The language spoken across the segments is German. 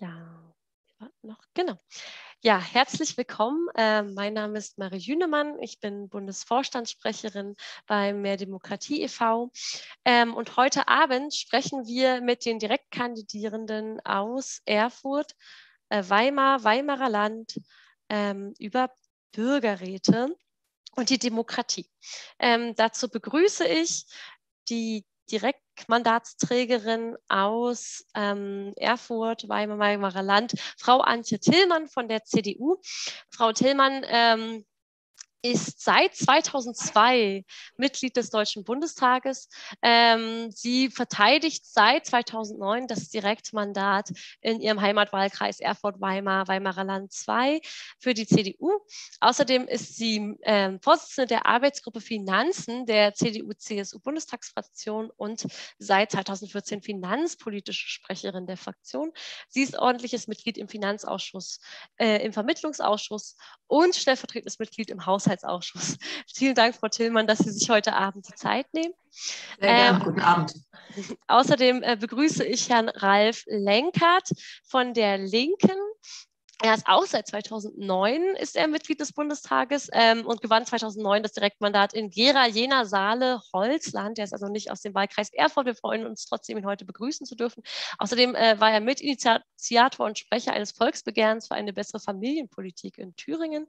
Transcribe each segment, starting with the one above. Ja, noch, genau. Ja, herzlich willkommen. Mein Name ist Marie Jünemann. Ich bin Bundesvorstandssprecherin bei Mehr Demokratie e.V. Und heute Abend sprechen wir mit den Direktkandidierenden aus Erfurt, Weimar, Weimarer Land über Bürgerräte und die Demokratie. Dazu begrüße ich die Direktmandatsträgerin aus Erfurt, Weimarer Land, Frau Antje Tillmann von der CDU. Frau Tillmann ist seit 2002 Mitglied des Deutschen Bundestages. Sie verteidigt seit 2009 das Direktmandat in ihrem Heimatwahlkreis Erfurt-Weimar, Weimarer Land 2 für die CDU. Außerdem ist sie Vorsitzende der Arbeitsgruppe Finanzen der CDU-CSU-Bundestagsfraktion und seit 2014 finanzpolitische Sprecherin der Fraktion. Sie ist ordentliches Mitglied im Finanzausschuss, im Vermittlungsausschuss und stellvertretendes Mitglied im Haushaltsausschuss. Vielen Dank, Frau Tillmann, dass Sie sich heute Abend die Zeit nehmen. Sehr gerne, guten Abend. Außerdem begrüße ich Herrn Ralf Lenkert von der Linken. Er ist auch seit 2009 ist er Mitglied des Bundestages und gewann 2009 das Direktmandat in Gera, Jena, Saale, Holzland. Er ist also nicht aus dem Wahlkreis Erfurt. Wir freuen uns trotzdem, ihn heute begrüßen zu dürfen. Außerdem war er Mitinitiator und Sprecher eines Volksbegehrens für eine bessere Familienpolitik in Thüringen,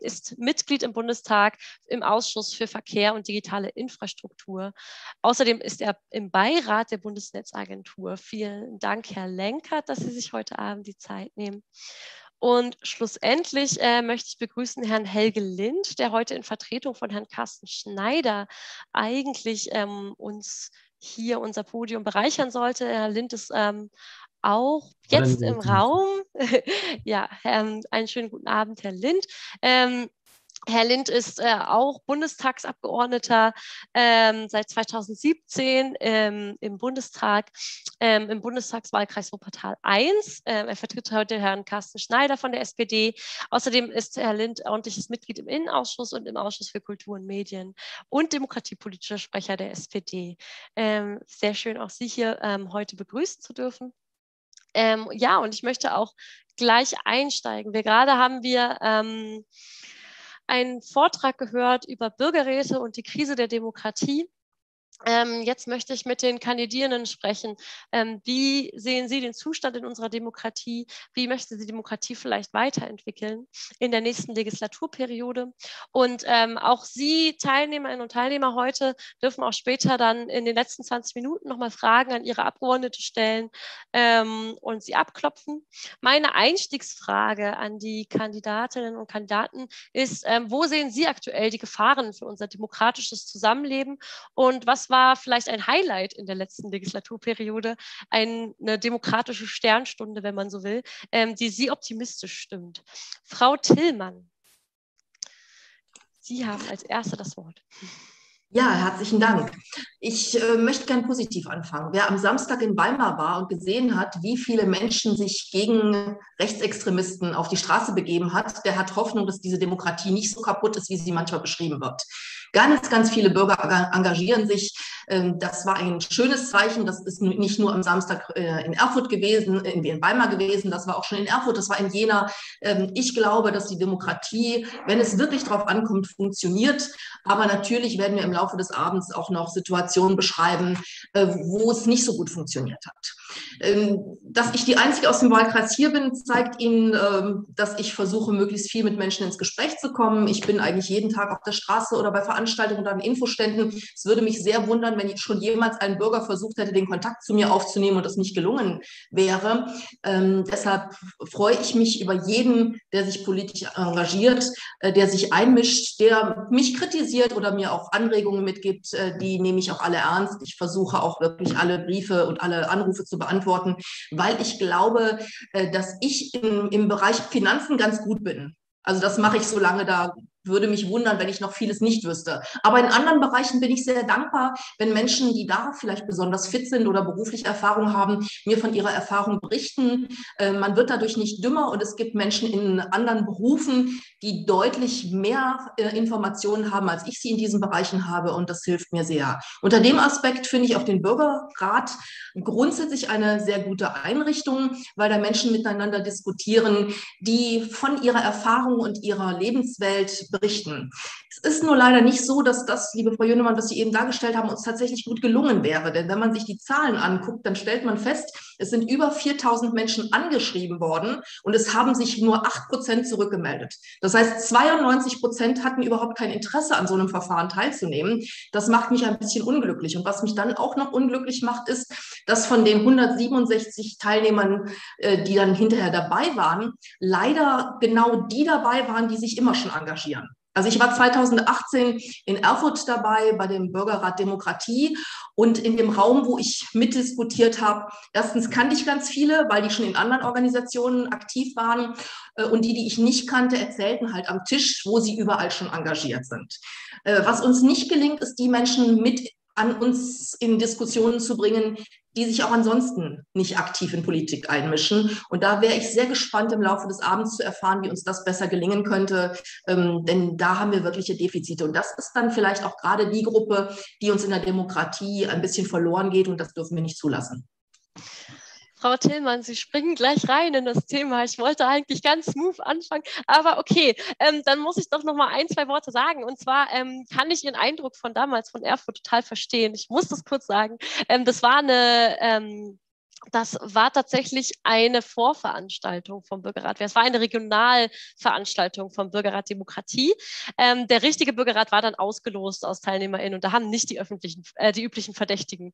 ist Mitglied im Bundestag im Ausschuss für Verkehr und digitale Infrastruktur. Außerdem ist er im Beirat der Bundesnetzagentur. Vielen Dank, Herr Lenkert, dass Sie sich heute Abend die Zeit nehmen. Und schlussendlich möchte ich begrüßen Herrn Helge Lindh, der heute in Vertretung von Herrn Carsten Schneider eigentlich uns hier unser Podium bereichern sollte. Herr Lindh ist auch jetzt im Raum. Ja, einen schönen guten Abend, Herr Lindh. Herr Lindh ist auch Bundestagsabgeordneter seit 2017 im Bundestag, im Bundestagswahlkreis Wuppertal 1. Er vertritt heute Herrn Carsten Schneider von der SPD. Außerdem ist Herr Lindh ordentliches Mitglied im Innenausschuss und im Ausschuss für Kultur und Medien und demokratiepolitischer Sprecher der SPD. Sehr schön, auch Sie hier heute begrüßen zu dürfen. Ja, und ich möchte auch gleich einsteigen. Gerade haben wir einen Vortrag gehört über Bürgerräte und die Krise der Demokratie. Jetzt möchte ich mit den Kandidierenden sprechen. Wie sehen Sie den Zustand in unserer Demokratie? Wie möchten Sie die Demokratie vielleicht weiterentwickeln in der nächsten Legislaturperiode? Und auch Sie, Teilnehmerinnen und Teilnehmer heute, dürfen auch später dann in den letzten 20 Minuten nochmal Fragen an Ihre Abgeordnete stellen und sie abklopfen. Meine Einstiegsfrage an die Kandidatinnen und Kandidaten ist, wo sehen Sie aktuell die Gefahren für unser demokratisches Zusammenleben und was war vielleicht ein Highlight in der letzten Legislaturperiode, eine demokratische Sternstunde, wenn man so will, die Sie optimistisch stimmt? Frau Tillmann, Sie haben als Erste das Wort. Ja, herzlichen Dank. Ich möchte gern positiv anfangen. Wer am Samstag in Weimar war und gesehen hat, wie viele Menschen sich gegen Rechtsextremisten auf die Straße begeben hat, der hat Hoffnung, dass diese Demokratie nicht so kaputt ist, wie sie manchmal beschrieben wird. Ganz, ganz viele Bürger engagieren sich. Das war ein schönes Zeichen. Das ist nicht nur am Samstag in Erfurt gewesen, in Weimar gewesen, das war auch schon in Erfurt, das war in Jena. Ich glaube, dass die Demokratie, wenn es wirklich drauf ankommt, funktioniert. Aber natürlich werden wir im Laufe des Abends auch noch Situationen beschreiben, wo es nicht so gut funktioniert hat. Dass ich die Einzige aus dem Wahlkreis hier bin, zeigt Ihnen, dass ich versuche, möglichst viel mit Menschen ins Gespräch zu kommen. Ich bin eigentlich jeden Tag auf der Straße oder bei Veranstaltungen oder an Infoständen. Es würde mich sehr wundern, wenn schon jemals ein Bürger versucht hätte, den Kontakt zu mir aufzunehmen und das nicht gelungen wäre. Deshalb freue ich mich über jeden, der sich politisch engagiert, der sich einmischt, der mich kritisiert oder mir auch Anregungen mitgibt. Die nehme ich auch alle ernst. Ich versuche auch wirklich alle Briefe und alle Anrufe zu beantworten, weil ich glaube, dass ich im Bereich Finanzen ganz gut bin. Also das mache ich, solange da würde mich wundern, wenn ich noch vieles nicht wüsste. Aber in anderen Bereichen bin ich sehr dankbar, wenn Menschen, die da vielleicht besonders fit sind oder berufliche Erfahrung haben, mir von ihrer Erfahrung berichten. Man wird dadurch nicht dümmer und es gibt Menschen in anderen Berufen, die deutlich mehr Informationen haben, als ich sie in diesen Bereichen habe, und das hilft mir sehr. Unter dem Aspekt finde ich auch den Bürgerrat grundsätzlich eine sehr gute Einrichtung, weil da Menschen miteinander diskutieren, die von ihrer Erfahrung und ihrer Lebenswelt berichten. Es ist nur leider nicht so, dass das, liebe Frau Jünemann, was Sie eben dargestellt haben, uns tatsächlich gut gelungen wäre. Denn wenn man sich die Zahlen anguckt, dann stellt man fest, es sind über 4.000 Menschen angeschrieben worden und es haben sich nur 8% zurückgemeldet. Das heißt, 92% hatten überhaupt kein Interesse, an so einem Verfahren teilzunehmen. Das macht mich ein bisschen unglücklich. Und was mich dann auch noch unglücklich macht, ist, dass von den 167 Teilnehmern, die dann hinterher dabei waren, leider genau die dabei waren, die sich immer schon engagieren. Also ich war 2018 in Erfurt dabei bei dem Bürgerrat Demokratie und in dem Raum, wo ich mitdiskutiert habe, erstens kannte ich ganz viele, weil die schon in anderen Organisationen aktiv waren, und die, die ich nicht kannte, erzählten halt am Tisch, wo sie überall schon engagiert sind. Was uns nicht gelingt, ist, die Menschen mit an uns in Diskussionen zu bringen, die sich auch ansonsten nicht aktiv in Politik einmischen. Und da wäre ich sehr gespannt, im Laufe des Abends zu erfahren, wie uns das besser gelingen könnte. Denn da haben wir wirkliche Defizite. Und das ist dann vielleicht auch gerade die Gruppe, die uns in der Demokratie ein bisschen verloren geht. Und das dürfen wir nicht zulassen. Frau Tillmann, Sie springen gleich rein in das Thema. Ich wollte eigentlich ganz smooth anfangen, aber okay, dann muss ich doch noch mal ein, zwei Worte sagen. Und zwar kann ich Ihren Eindruck von damals, von Erfurt, total verstehen. Ich muss das kurz sagen. Das war tatsächlich eine Vorveranstaltung vom Bürgerrat. Es war eine Regionalveranstaltung vom Bürgerrat Demokratie. Der richtige Bürgerrat war dann ausgelost aus TeilnehmerInnen und da haben nicht die üblichen Verdächtigen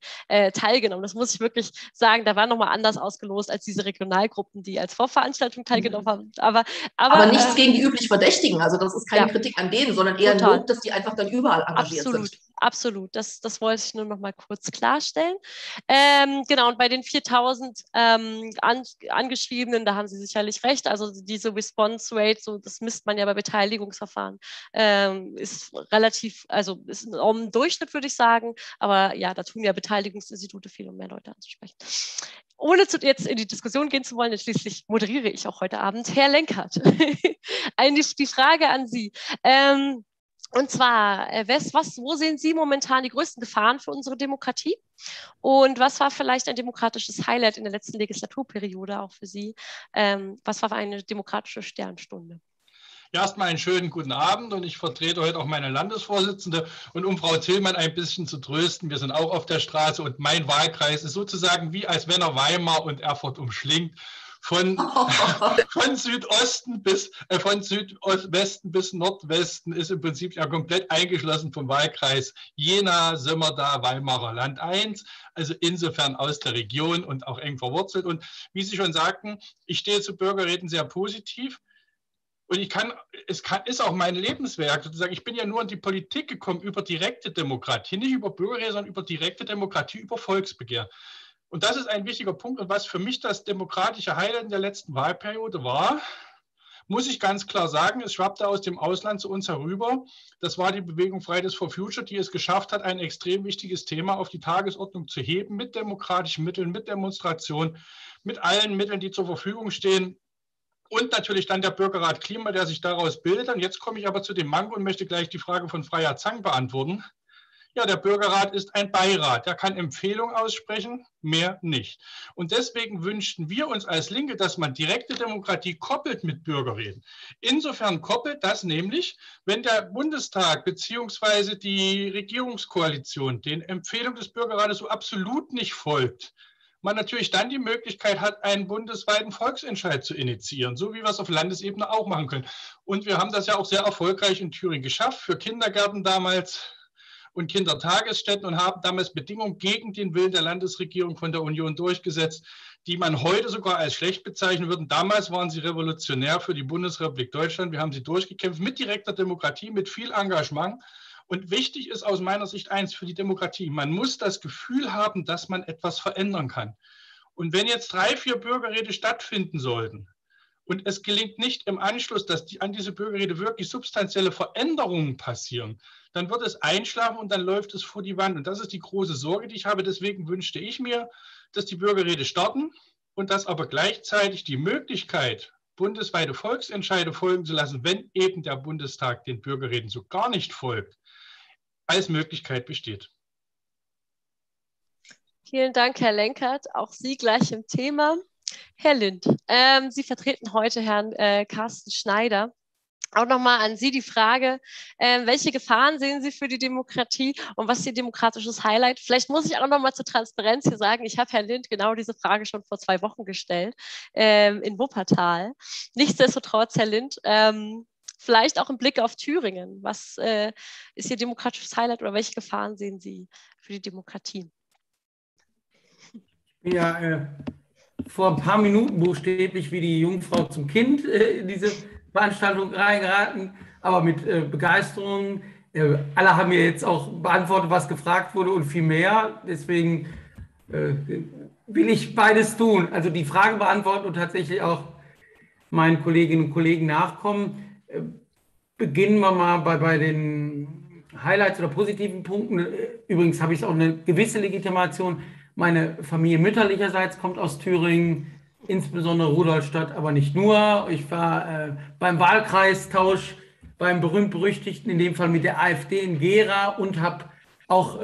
teilgenommen. Das muss ich wirklich sagen, da war nochmal anders ausgelost als diese Regionalgruppen, die als Vorveranstaltung teilgenommen haben. Aber nichts gegen die üblichen Verdächtigen, also das ist keine Kritik an denen, sondern eher ein Lob, dass die einfach dann überall engagiert sind. Absolut, das wollte ich nur noch mal kurz klarstellen. Genau, und bei den 4.000 Angeschriebenen, da haben Sie sicherlich recht, also diese Response Rate, so, das misst man ja bei Beteiligungsverfahren, ist relativ, also ist im Durchschnitt, würde ich sagen, aber ja, da tun ja Beteiligungsinstitute viel, um mehr Leute anzusprechen. Ohne jetzt in die Diskussion gehen zu wollen, denn schließlich moderiere ich auch heute Abend, Herr Lenkert, eigentlich die Frage an Sie. Und zwar, wo sehen Sie momentan die größten Gefahren für unsere Demokratie? Und was war vielleicht ein demokratisches Highlight in der letzten Legislaturperiode auch für Sie? Was war eine demokratische Sternstunde? Ja, erstmal einen schönen guten Abend, und ich vertrete heute auch meine Landesvorsitzende. Und um Frau Tillmann ein bisschen zu trösten, wir sind auch auf der Straße und mein Wahlkreis ist sozusagen wie, als wenn er Weimar und Erfurt umschlingt. Von Südosten bis, von Südwesten bis Nordwesten ist im Prinzip ja komplett eingeschlossen vom Wahlkreis Jena, sind wir da, Weimarer Land 1, also insofern aus der Region und auch eng verwurzelt. Und wie Sie schon sagten, ich stehe zu Bürgerräten sehr positiv. Und ist auch mein Lebenswerk sozusagen. Ich bin ja nur in die Politik gekommen über direkte Demokratie, nicht über Bürgerräte, sondern über direkte Demokratie, über Volksbegehren. Und das ist ein wichtiger Punkt. Und was für mich das demokratische Highlight in der letzten Wahlperiode war, muss ich ganz klar sagen, es schwappte aus dem Ausland zu uns herüber. Das war die Bewegung Fridays for Future, die es geschafft hat, ein extrem wichtiges Thema auf die Tagesordnung zu heben, mit demokratischen Mitteln, mit Demonstrationen, mit allen Mitteln, die zur Verfügung stehen. Und natürlich dann der Bürgerrat Klima, der sich daraus bildet. Und jetzt komme ich aber zu dem Manko und möchte gleich die Frage von Freiherr Zang beantworten. Ja, der Bürgerrat ist ein Beirat, der kann Empfehlungen aussprechen, mehr nicht. Und deswegen wünschten wir uns als Linke, dass man direkte Demokratie koppelt mit Bürgerräten. Insofern koppelt das nämlich, wenn der Bundestag bzw. die Regierungskoalition den Empfehlungen des Bürgerrates so absolut nicht folgt, man natürlich dann die Möglichkeit hat, einen bundesweiten Volksentscheid zu initiieren, so wie wir es auf Landesebene auch machen können. Und wir haben das ja auch sehr erfolgreich in Thüringen geschafft, für Kindergärten damals und Kindertagesstätten, und haben damals Bedingungen gegen den Willen der Landesregierung von der Union durchgesetzt, die man heute sogar als schlecht bezeichnen würde. Damals waren sie revolutionär für die Bundesrepublik Deutschland. Wir haben sie durchgekämpft mit direkter Demokratie, mit viel Engagement. Und wichtig ist aus meiner Sicht eins für die Demokratie: Man muss das Gefühl haben, dass man etwas verändern kann. Und wenn jetzt 3, 4 Bürgerräte stattfinden sollten, und es gelingt nicht im Anschluss, dass an diese Bürgerräte wirklich substanzielle Veränderungen passieren, dann wird es einschlafen und dann läuft es vor die Wand. Und das ist die große Sorge, die ich habe. Deswegen wünschte ich mir, dass die Bürgerräte starten und dass aber gleichzeitig die Möglichkeit, bundesweite Volksentscheide folgen zu lassen, wenn eben der Bundestag den Bürgerräten so gar nicht folgt, als Möglichkeit besteht. Vielen Dank, Herr Lenkert. Auch Sie gleich im Thema. Herr Lindh, Sie vertreten heute Herrn Carsten Schneider. Auch nochmal an Sie die Frage, welche Gefahren sehen Sie für die Demokratie und was ist Ihr demokratisches Highlight? Vielleicht muss ich auch nochmal zur Transparenz hier sagen, ich habe Herrn Lindh genau diese Frage schon vor 2 Wochen gestellt in Wuppertal. Nichtsdestotrotz, Herr Lindh, vielleicht auch im Blick auf Thüringen. Was ist Ihr demokratisches Highlight oder welche Gefahren sehen Sie für die Demokratie? Ja, vor ein paar Minuten buchstäblich wie die Jungfrau zum Kind in diese Veranstaltung reingeraten, aber mit Begeisterung. Alle haben mir jetzt auch beantwortet, was gefragt wurde und viel mehr. Deswegen will ich beides tun. Also die Frage beantworten und tatsächlich auch meinen Kolleginnen und Kollegen nachkommen. Beginnen wir mal bei den Highlights oder positiven Punkten. Übrigens habe ich auch eine gewisse Legitimation. Meine Familie mütterlicherseits kommt aus Thüringen, insbesondere Rudolstadt, aber nicht nur. Ich war beim Wahlkreistausch, beim berühmt-berüchtigten, in dem Fall mit der AfD in Gera und habe auch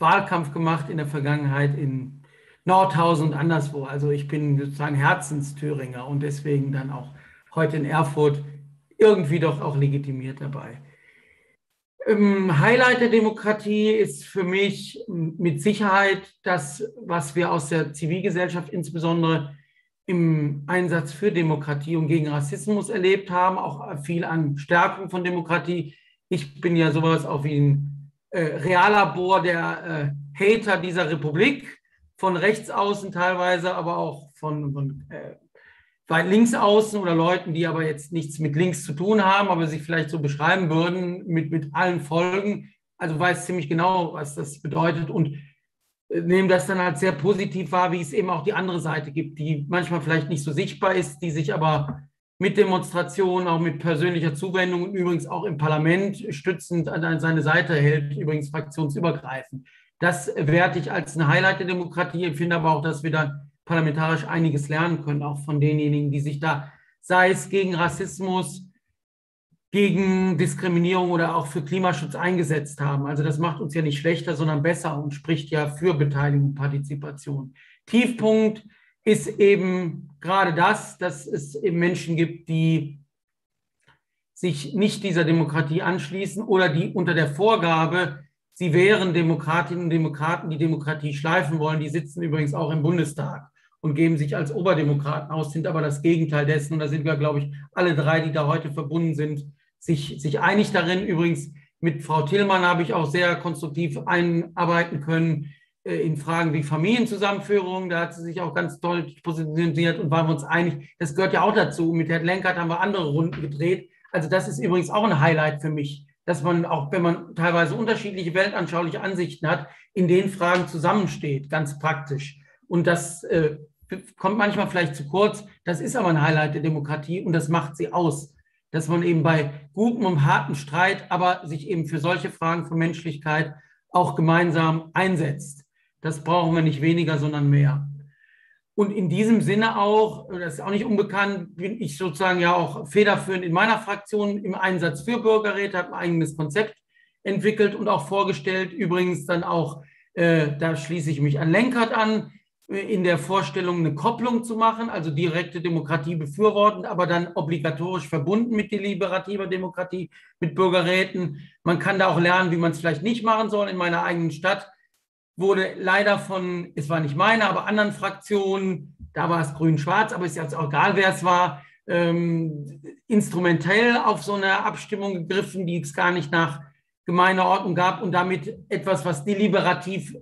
Wahlkampf gemacht in der Vergangenheit in Nordhausen und anderswo. Also ich bin sozusagen Herzensthüringer und deswegen dann auch heute in Erfurt irgendwie doch auch legitimiert dabei. Highlight der Demokratie ist für mich mit Sicherheit das, was wir aus der Zivilgesellschaft insbesondere im Einsatz für Demokratie und gegen Rassismus erlebt haben, auch viel an Stärkung von Demokratie. Ich bin ja sowas auch wie ein Reallabor der Hater dieser Republik, von rechts außen teilweise, aber auch von weit links außen oder Leuten, die aber jetzt nichts mit links zu tun haben, aber sich vielleicht so beschreiben würden mit allen Folgen. Also weiß ziemlich genau, was das bedeutet und nehme das dann als sehr positiv wahr, wie es eben auch die andere Seite gibt, die manchmal vielleicht nicht so sichtbar ist, die sich aber mit Demonstrationen, auch mit persönlicher Zuwendung und übrigens auch im Parlament stützend an seine Seite hält, übrigens fraktionsübergreifend. Das werte ich als ein Highlight der Demokratie. Ich finde aber auch, dass wir da parlamentarisch einiges lernen können, auch von denjenigen, die sich da, sei es gegen Rassismus, gegen Diskriminierung oder auch für Klimaschutz eingesetzt haben. Also das macht uns ja nicht schlechter, sondern besser und spricht ja für Beteiligung und Partizipation. Tiefpunkt ist eben gerade das, dass es eben Menschen gibt, die sich nicht dieser Demokratie anschließen oder die unter der Vorgabe, sie wären Demokratinnen und Demokraten, die Demokratie schleifen wollen. Die sitzen übrigens auch im Bundestag und geben sich als Oberdemokraten aus, sind aber das Gegenteil dessen. Und da sind wir, glaube ich, alle drei, die da heute verbunden sind, sich einig darin. Übrigens mit Frau Tillmann habe ich auch sehr konstruktiv einarbeiten können in Fragen wie Familienzusammenführung. Da hat sie sich auch ganz toll positioniert und waren wir uns einig. Das gehört ja auch dazu. Mit Herrn Lenkert haben wir andere Runden gedreht. Also das ist übrigens auch ein Highlight für mich, dass man auch, wenn man teilweise unterschiedliche weltanschauliche Ansichten hat, in den Fragen zusammensteht, ganz praktisch. Und das kommt manchmal vielleicht zu kurz. Das ist aber ein Highlight der Demokratie und das macht sie aus. Dass man eben bei gutem und harten Streit, aber sich eben für solche Fragen von Menschlichkeit auch gemeinsam einsetzt. Das brauchen wir nicht weniger, sondern mehr. Und in diesem Sinne auch, das ist auch nicht unbekannt, bin ich sozusagen ja auch federführend in meiner Fraktion im Einsatz für Bürgerräte, habe ein eigenes Konzept entwickelt und auch vorgestellt. Übrigens dann auch, da schließe ich mich an Lenkert an, in der Vorstellung eine Kopplung zu machen, also direkte Demokratie befürwortend, aber dann obligatorisch verbunden mit deliberativer Demokratie, mit Bürgerräten. Man kann da auch lernen, wie man es vielleicht nicht machen soll. In meiner eigenen Stadt wurde leider von, es war nicht meine, aber anderen Fraktionen, da war es grün-schwarz, aber ist jetzt auch egal, wer es war, instrumentell auf so eine Abstimmung gegriffen, die es gar nicht nach Gemeindeordnung gab und damit etwas, was deliberativ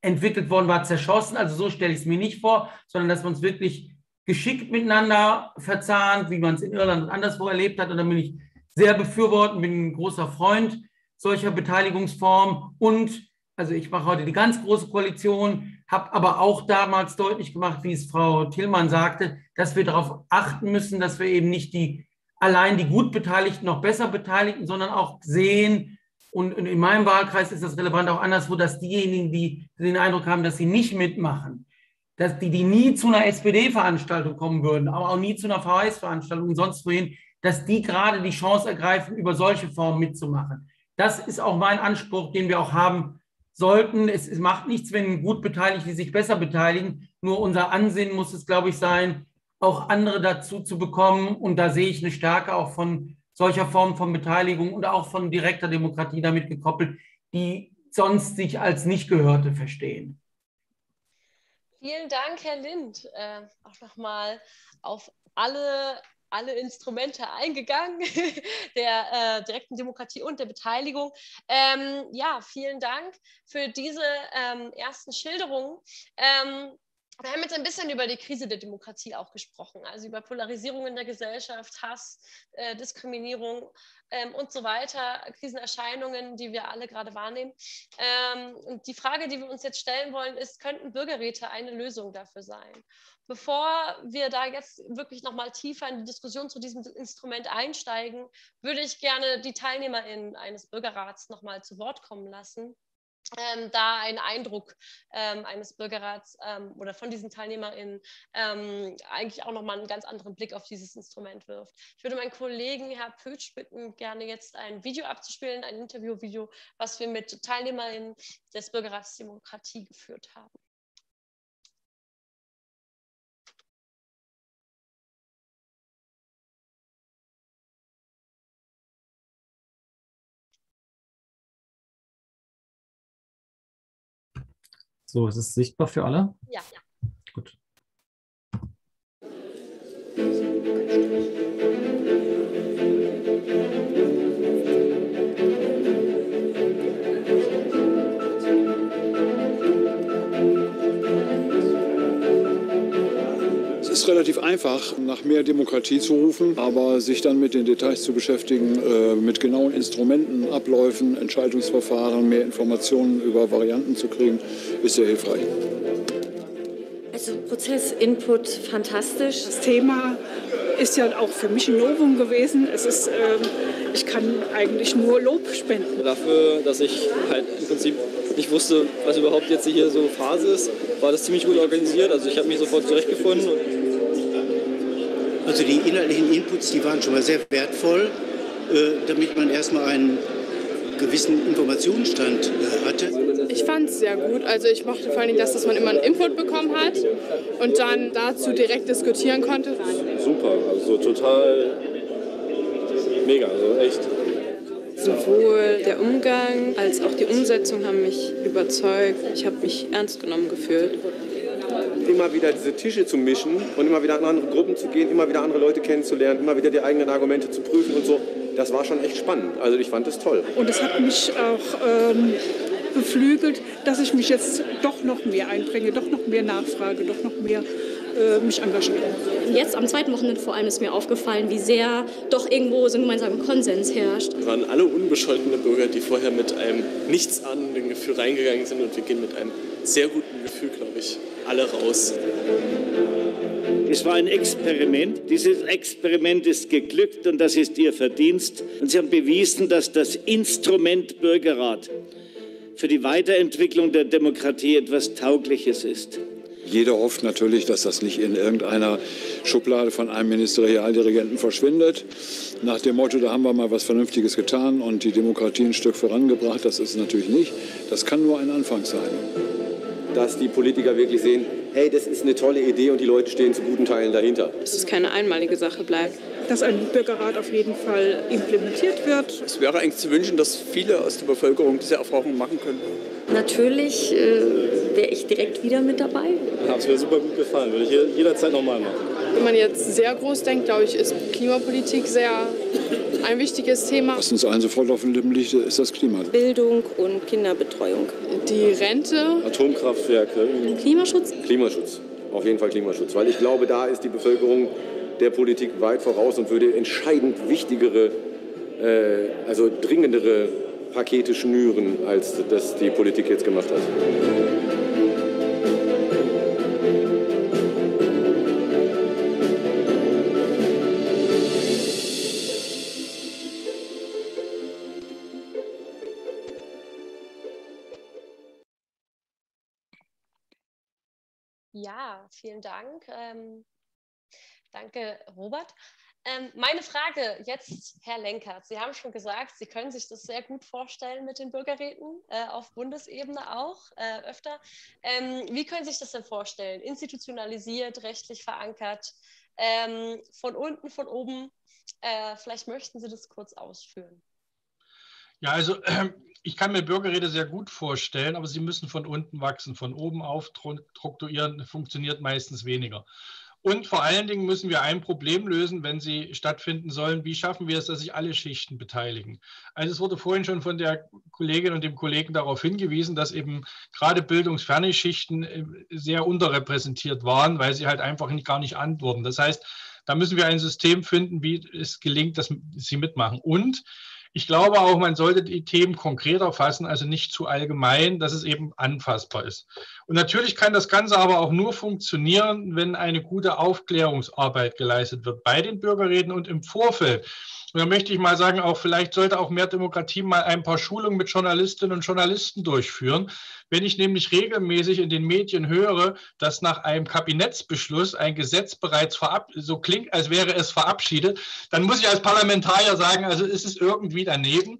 entwickelt worden war, zerschossen. Also so stelle ich es mir nicht vor, sondern dass man es wirklich geschickt miteinander verzahnt, wie man es in Irland und anderswo erlebt hat. Und da bin ich sehr befürwortend, bin ein großer Freund solcher Beteiligungsformen. Und also ich mache heute die ganz große Koalition, habe aber auch damals deutlich gemacht, wie es Frau Tillmann sagte, dass wir darauf achten müssen, dass wir eben nicht allein die gut Beteiligten noch besser Beteiligten, sondern auch sehen, und in meinem Wahlkreis ist das relevant auch anderswo, dass diejenigen, die den Eindruck haben, dass sie nicht mitmachen, dass die nie zu einer SPD-Veranstaltung kommen würden, aber auch nie zu einer VHS-Veranstaltung und sonst wohin, dass die gerade die Chance ergreifen, über solche Formen mitzumachen. Das ist auch mein Anspruch, den wir auch haben sollten. Es macht nichts, wenn gut Beteiligte sich besser beteiligen. Nur unser Ansinnen muss es, glaube ich, sein, auch andere dazu zu bekommen. Und da sehe ich eine Stärke auch von solcher Formen von Beteiligung und auch von direkter Demokratie damit gekoppelt, die sonst sich als Nichtgehörte verstehen. Vielen Dank, Herr Lindh. Auch nochmal auf alle Instrumente eingegangen, der direkten Demokratie und der Beteiligung. Ja, vielen Dank für diese ersten Schilderungen. Wir haben jetzt ein bisschen über die Krise der Demokratie auch gesprochen, also über Polarisierung in der Gesellschaft, Hass, Diskriminierung und so weiter, Krisenerscheinungen, die wir alle gerade wahrnehmen. Und die Frage, die wir uns jetzt stellen wollen, ist, könnten Bürgerräte eine Lösung dafür sein? Bevor wir da jetzt wirklich nochmal tiefer in die Diskussion zu diesem Instrument einsteigen, würde ich gerne die TeilnehmerInnen eines Bürgerrats nochmal zu Wort kommen lassen. Da einen Eindruck eines Bürgerrats oder von diesen TeilnehmerInnen eigentlich auch nochmal einen ganz anderen Blick auf dieses Instrument wirft. Ich würde meinen Kollegen, Herr Pötsch, bitten, gerne jetzt ein Video abzuspielen, ein Interviewvideo, was wir mit TeilnehmerInnen des Bürgerrats Demokratie geführt haben. So, ist es sichtbar für alle? Ja. Gut. Es ist relativ einfach, nach mehr Demokratie zu rufen, aber sich dann mit den Details zu beschäftigen, mit genauen Instrumenten, Abläufen, Entscheidungsverfahren, mehr Informationen über Varianten zu kriegen, ist sehr hilfreich. Also Prozessinput fantastisch. Das Thema ist ja auch für mich ein Novum gewesen. Es ist, ich kann eigentlich nur Lob spenden. Dafür, dass ich halt im Prinzip nicht wusste, was überhaupt jetzt hier so Phase ist, war das ziemlich gut organisiert. Also ich habe mich sofort zurechtgefunden. Also die inhaltlichen Inputs, die waren schon mal sehr wertvoll, damit man erstmal einen gewissen Informationsstand hatte. Ich fand es sehr gut. Also ich mochte vor allem das, dass man immer einen Input bekommen hat und dann dazu direkt diskutieren konnte. Super, also total mega, also echt. Sowohl der Umgang als auch die Umsetzung haben mich überzeugt. Ich habe mich ernst genommen gefühlt. Immer wieder diese Tische zu mischen und immer wieder in andere Gruppen zu gehen, immer wieder andere Leute kennenzulernen, immer wieder die eigenen Argumente zu prüfen und so, das war schon echt spannend. Also ich fand es toll. Und es hat mich auch beflügelt, dass ich mich jetzt doch noch mehr einbringe, doch noch mehr nachfrage, doch noch mehr mich engagiere. Jetzt am zweiten Wochenende vor allem ist mir aufgefallen, wie sehr doch irgendwo so ein gemeinsamer Konsens herrscht. Wir waren alle unbescholtene Bürger, die vorher mit einem nichtsahnenden Gefühl reingegangen sind, und wir gehen mit einem sehr guten Gefühl, glaube ich, alle raus. Es war ein Experiment. Dieses Experiment ist geglückt und das ist Ihr Verdienst. Und Sie haben bewiesen, dass das Instrument Bürgerrat für die Weiterentwicklung der Demokratie etwas Taugliches ist. Jeder hofft natürlich, dass das nicht in irgendeiner Schublade von einem Ministerialdirigenten verschwindet. Nach dem Motto, da haben wir mal was Vernünftiges getan und die Demokratie ein Stück vorangebracht. Das ist natürlich nicht. Das kann nur ein Anfang sein. Dass die Politiker wirklich sehen, hey, das ist eine tolle Idee und die Leute stehen zu guten Teilen dahinter. Dass es keine einmalige Sache bleibt. Dass ein Bürgerrat auf jeden Fall implementiert wird. Es wäre eigentlich zu wünschen, dass viele aus der Bevölkerung diese Erfahrung machen können. Natürlich wäre ich direkt wieder mit dabei. Ja, es wäre super gut gefallen, würde ich jederzeit nochmal machen. Wenn man jetzt sehr groß denkt, glaube ich, ist Klimapolitik ein wichtiges Thema. Was uns allen sofort auf den Lippen liegt, ist das Klima. Bildung und Kinderbetreuung. Die Rente. Atomkraftwerke. Klimaschutz. Klimaschutz, auf jeden Fall Klimaschutz. Weil ich glaube, da ist die Bevölkerung der Politik weit voraus und würde entscheidend wichtigere, also dringendere Pakete schnüren, als das die Politik jetzt gemacht hat. Ja, vielen Dank. Danke, Robert. Meine Frage jetzt, Herr Lenkert. Sie haben schon gesagt, Sie können sich das sehr gut vorstellen mit den Bürgerräten, auf Bundesebene auch öfter. Wie können Sie sich das denn vorstellen? Institutionalisiert, rechtlich verankert, von unten, von oben? Vielleicht möchten Sie das kurz ausführen. Ja, also ich kann mir Bürgerräte sehr gut vorstellen, aber sie müssen von unten wachsen. Von oben auf strukturieren funktioniert meistens weniger. Und vor allen Dingen müssen wir ein Problem lösen, wenn sie stattfinden sollen. Wie schaffen wir es, dass sich alle Schichten beteiligen? Also es wurde vorhin schon von der Kollegin und dem Kollegen darauf hingewiesen, dass eben gerade bildungsferne Schichten sehr unterrepräsentiert waren, weil sie halt einfach gar nicht antworten. Das heißt, da müssen wir ein System finden, wie es gelingt, dass sie mitmachen. Und ich glaube auch, man sollte die Themen konkreter fassen, also nicht zu allgemein, dass es eben anfassbar ist. Und natürlich kann das Ganze aber auch nur funktionieren, wenn eine gute Aufklärungsarbeit geleistet wird bei den Bürgerräten und im Vorfeld. Und da möchte ich mal sagen, auch vielleicht sollte auch Mehr Demokratie mal ein paar Schulungen mit Journalistinnen und Journalisten durchführen. Wenn ich nämlich regelmäßig in den Medien höre, dass nach einem Kabinettsbeschluss ein Gesetz bereits so klingt, als wäre es verabschiedet, dann muss ich als Parlamentarier sagen, also ist es irgendwie daneben.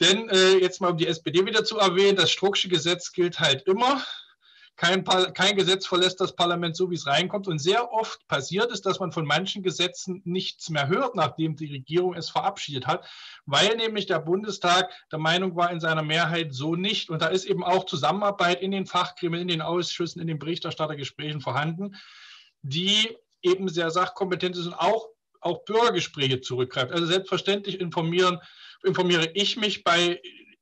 Denn jetzt mal um die SPD wieder zu erwähnen, das Strucksche Gesetz gilt halt immer. Kein Gesetz verlässt das Parlament so, wie es reinkommt. Und sehr oft passiert es, dass man von manchen Gesetzen nichts mehr hört, nachdem die Regierung es verabschiedet hat, weil nämlich der Bundestag der Meinung war, in seiner Mehrheit so nicht. Und da ist eben auch Zusammenarbeit in den Fachgremien, in den Ausschüssen, in den Berichterstattergesprächen vorhanden, die eben sehr sachkompetent ist und auch Bürgergespräche zurückgreift. Also selbstverständlich informiere ich mich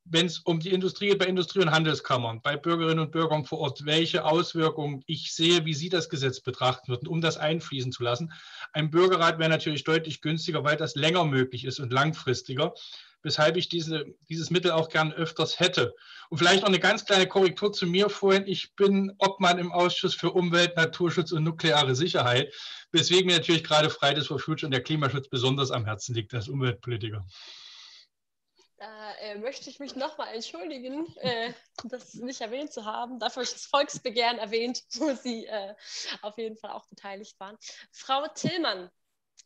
wenn es um die Industrie geht, bei Industrie- und Handelskammern, bei Bürgerinnen und Bürgern vor Ort, welche Auswirkungen ich sehe, wie sie das Gesetz betrachten würden, um das einfließen zu lassen. Ein Bürgerrat wäre natürlich deutlich günstiger, weil das länger möglich ist und langfristiger, weshalb ich dieses Mittel auch gern öfters hätte. Und vielleicht noch eine ganz kleine Korrektur zu mir vorhin. Ich bin Obmann im Ausschuss für Umwelt, Naturschutz und nukleare Sicherheit, weswegen mir natürlich gerade Fridays for Future und der Klimaschutz besonders am Herzen liegt als Umweltpolitiker. Da möchte ich mich nochmal entschuldigen, das nicht erwähnt zu haben. Dafür habe ich das Volksbegehren erwähnt, wo Sie auf jeden Fall auch beteiligt waren. Frau Tillmann,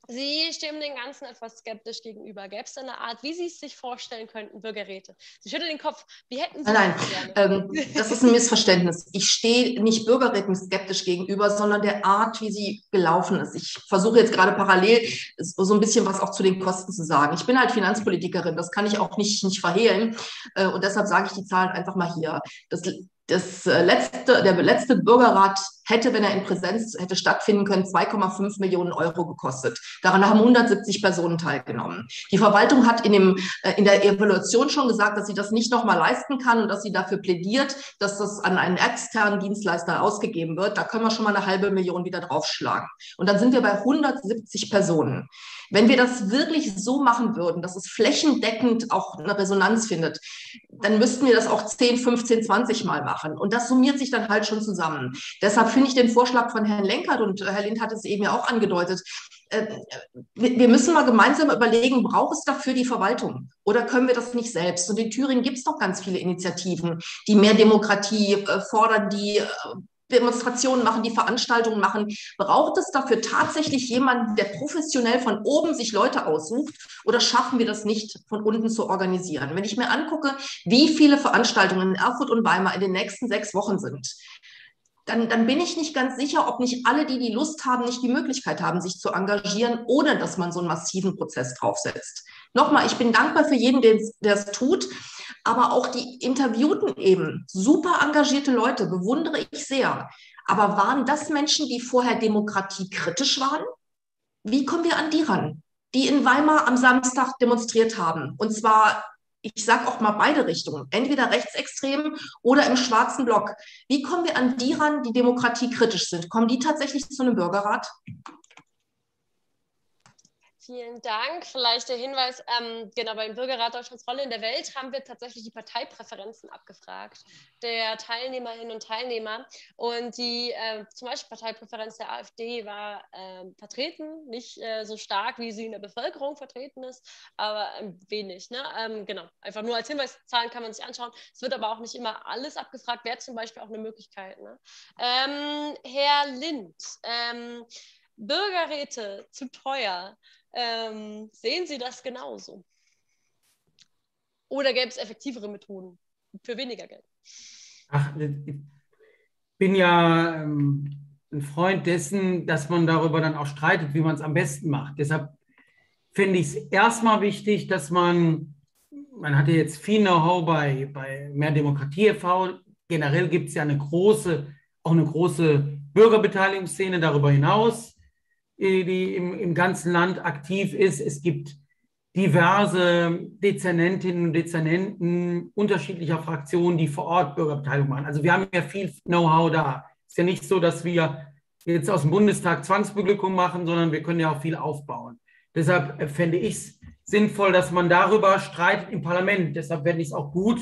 Sie stimmen dem Ganzen etwas skeptisch gegenüber. Gäbe es eine Art, wie Sie es sich vorstellen könnten, Bürgerräte? Sie schütteln den Kopf. Wie hätten Sie das gerne? Das ist ein Missverständnis. Ich stehe nicht Bürgerräten skeptisch gegenüber, sondern der Art, wie sie gelaufen ist. Ich versuche jetzt gerade parallel so ein bisschen was auch zu den Kosten zu sagen. Ich bin halt Finanzpolitikerin, das kann ich auch nicht verhehlen. Und deshalb sage ich die Zahlen einfach mal hier. Der letzte Bürgerrat hätte, wenn er in Präsenz hätte stattfinden können, 2,5 Millionen Euro gekostet. Daran haben 170 Personen teilgenommen. Die Verwaltung hat in der Evaluation schon gesagt, dass sie das nicht nochmal leisten kann und dass sie dafür plädiert, dass das an einen externen Dienstleister ausgegeben wird. Da können wir schon mal eine halbe Million wieder draufschlagen. Und dann sind wir bei 170 Personen. Wenn wir das wirklich so machen würden, dass es flächendeckend auch eine Resonanz findet, dann müssten wir das auch 10, 15, 20 Mal machen. Und das summiert sich dann halt schon zusammen. Deshalb finde ich den Vorschlag von Herrn Lenkert, und Herr Lindh hat es eben ja auch angedeutet, wir müssen mal gemeinsam überlegen, braucht es dafür die Verwaltung oder können wir das nicht selbst? Und in Thüringen gibt es noch ganz viele Initiativen, die mehr Demokratie fordern, die Demonstrationen machen, die Veranstaltungen machen. Braucht es dafür tatsächlich jemanden, der professionell von oben sich Leute aussucht, oder schaffen wir das nicht, von unten zu organisieren? Wenn ich mir angucke, wie viele Veranstaltungen in Erfurt und Weimar in den nächsten 6 Wochen sind, dann bin ich nicht ganz sicher, ob nicht alle, die Lust haben, nicht die Möglichkeit haben, sich zu engagieren, ohne dass man so einen massiven Prozess draufsetzt. Nochmal, ich bin dankbar für jeden, der es tut, aber auch die Interviewten eben, super engagierte Leute, bewundere ich sehr. Aber waren das Menschen, die vorher demokratiekritisch waren? Wie kommen wir an die ran, die in Weimar am Samstag demonstriert haben? Und zwar, ich sage auch mal beide Richtungen, entweder rechtsextrem oder im schwarzen Block. Wie kommen wir an die ran, die demokratiekritisch sind? Kommen die tatsächlich zu einem Bürgerrat? Vielen Dank. Vielleicht der Hinweis, genau, beim Bürgerrat Deutschlands Rolle in der Welt haben wir tatsächlich die Parteipräferenzen abgefragt, der Teilnehmerinnen und Teilnehmer. Und die zum Beispiel Parteipräferenz der AfD war vertreten, nicht so stark, wie sie in der Bevölkerung vertreten ist, aber wenig. Ne? Genau, einfach nur als Hinweiszahlen kann man sich anschauen. Es wird aber auch nicht immer alles abgefragt, wäre zum Beispiel auch eine Möglichkeit. Ne? Herr Lindh, Bürgerräte zu teuer. Sehen Sie das genauso? Oder gäbe es effektivere Methoden für weniger Geld? Ach, ich bin ja ein Freund dessen, dass man darüber dann auch streitet, wie man es am besten macht. Deshalb finde ich es erstmal wichtig, dass man hatte jetzt viel Know-how bei Mehr Demokratie e.V. Generell gibt es ja eine große Bürgerbeteiligungsszene darüber hinaus, die im ganzen Land aktiv ist. Es gibt diverse Dezernentinnen und Dezernenten unterschiedlicher Fraktionen, die vor Ort Bürgerbeteiligung machen. Also wir haben ja viel Know-how da. Es ist ja nicht so, dass wir jetzt aus dem Bundestag Zwangsbeglückung machen, sondern wir können ja auch viel aufbauen. Deshalb fände ich es sinnvoll, dass man darüber streitet im Parlament. Deshalb fände ich es auch gut,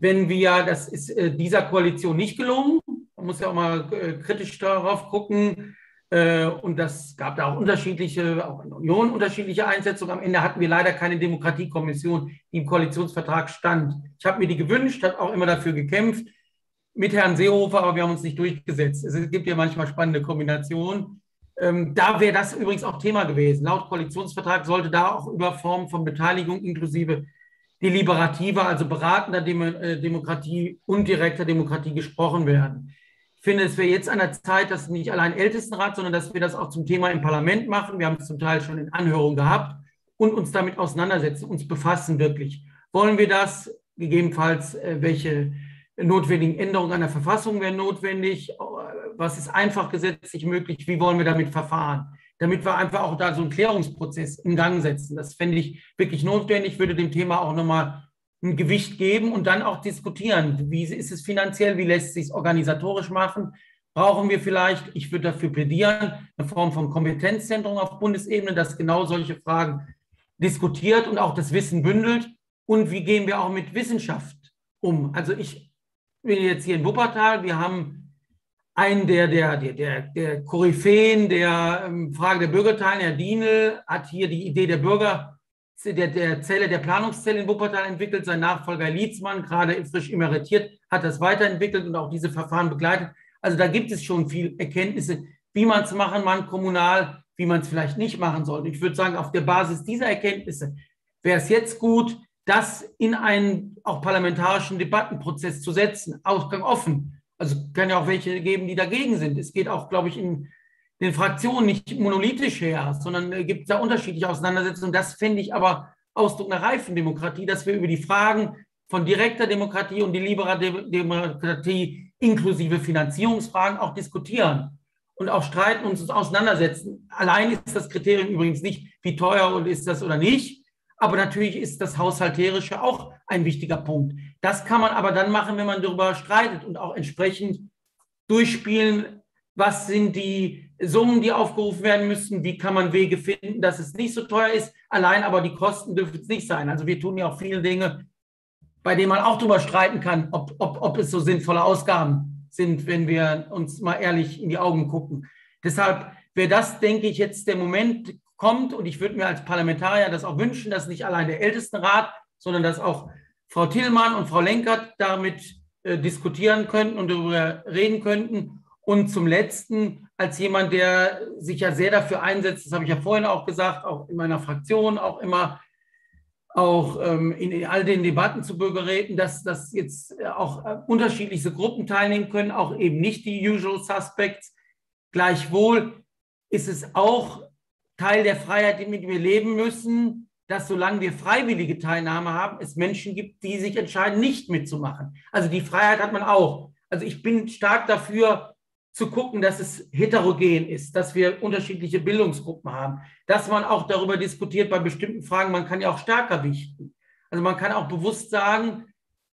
wenn wir, das ist dieser Koalition nicht gelungen, man muss ja auch mal kritisch darauf gucken, und das gab da auch unterschiedliche, auch in der Union unterschiedliche Einsetzungen. Am Ende hatten wir leider keine Demokratiekommission, die im Koalitionsvertrag stand. Ich habe mir die gewünscht, habe auch immer dafür gekämpft mit Herrn Seehofer, aber wir haben uns nicht durchgesetzt. Es gibt ja manchmal spannende Kombinationen. Da wäre das übrigens auch Thema gewesen. Laut Koalitionsvertrag sollte da auch über Formen von Beteiligung inklusive deliberativer, also beratender Demokratie und direkter Demokratie gesprochen werden. Ich finde, es wäre jetzt an der Zeit, dass nicht allein Ältestenrat, sondern dass wir das auch zum Thema im Parlament machen. Wir haben es zum Teil schon in Anhörungen gehabt und uns damit auseinandersetzen, uns befassen wirklich. Wollen wir das? Gegebenenfalls, welche notwendigen Änderungen an der Verfassung wären notwendig? Was ist einfach gesetzlich möglich? Wie wollen wir damit verfahren? Damit wir einfach auch da so einen Klärungsprozess in Gang setzen. Das fände ich wirklich notwendig, würde dem Thema auch nochmal ein Gewicht geben und dann auch diskutieren, wie ist es finanziell, wie lässt es sich organisatorisch machen, brauchen wir vielleicht, ich würde dafür plädieren, eine Form von Kompetenzzentrum auf Bundesebene, das genau solche Fragen diskutiert und auch das Wissen bündelt und wie gehen wir auch mit Wissenschaft um. Also ich bin jetzt hier in Wuppertal, wir haben einen der Koryphäen der Frage der Bürgerteilung, Herr Dienel, hat hier die Idee der der Planungszelle in Wuppertal entwickelt, sein Nachfolger Lietzmann, gerade frisch emeritiert, hat das weiterentwickelt und auch diese Verfahren begleitet. Also da gibt es schon viel Erkenntnisse, wie man es machen kann, kommunal, wie man es vielleicht nicht machen sollte. Ich würde sagen, auf der Basis dieser Erkenntnisse wäre es jetzt gut, das in einen auch parlamentarischen Debattenprozess zu setzen, Ausgang offen. Also kann ja auch welche geben, die dagegen sind. Es geht auch, glaube ich, in den Fraktionen nicht monolithisch her, sondern gibt es da unterschiedliche Auseinandersetzungen. Das finde ich aber Ausdruck einer reifen Demokratie, dass wir über die Fragen von direkter Demokratie und deliberer Demokratie inklusive Finanzierungsfragen auch diskutieren und auch streiten und uns auseinandersetzen. Allein ist das Kriterium übrigens nicht, wie teuer und ist das oder nicht, aber natürlich ist das Haushalterische auch ein wichtiger Punkt. Das kann man aber dann machen, wenn man darüber streitet und auch entsprechend durchspielen, was sind die Summen, die aufgerufen werden müssen? Wie kann man Wege finden, dass es nicht so teuer ist? Allein aber die Kosten dürfen es nicht sein. Also wir tun ja auch viele Dinge, bei denen man auch darüber streiten kann, ob es so sinnvolle Ausgaben sind, wenn wir uns mal ehrlich in die Augen gucken. Deshalb wäre das, denke ich, jetzt der Moment kommt und ich würde mir als Parlamentarier das auch wünschen, dass nicht allein der Ältestenrat, sondern dass auch Frau Tillmann und Frau Lenkert damit diskutieren könnten und darüber reden könnten. Und zum Letzten, als jemand, der sich ja sehr dafür einsetzt, das habe ich ja vorhin auch gesagt, auch in meiner Fraktion, auch immer, auch in all den Debatten zu Bürgerräten, dass jetzt auch unterschiedlichste Gruppen teilnehmen können, auch eben nicht die usual suspects. Gleichwohl ist es auch Teil der Freiheit, die wir leben müssen, dass solange wir freiwillige Teilnahme haben, es Menschen gibt, die sich entscheiden, nicht mitzumachen. Also die Freiheit hat man auch. Also ich bin stark dafür, zu gucken, dass es heterogen ist, dass wir unterschiedliche Bildungsgruppen haben, dass man auch darüber diskutiert bei bestimmten Fragen, man kann ja auch stärker wichten. Also man kann auch bewusst sagen,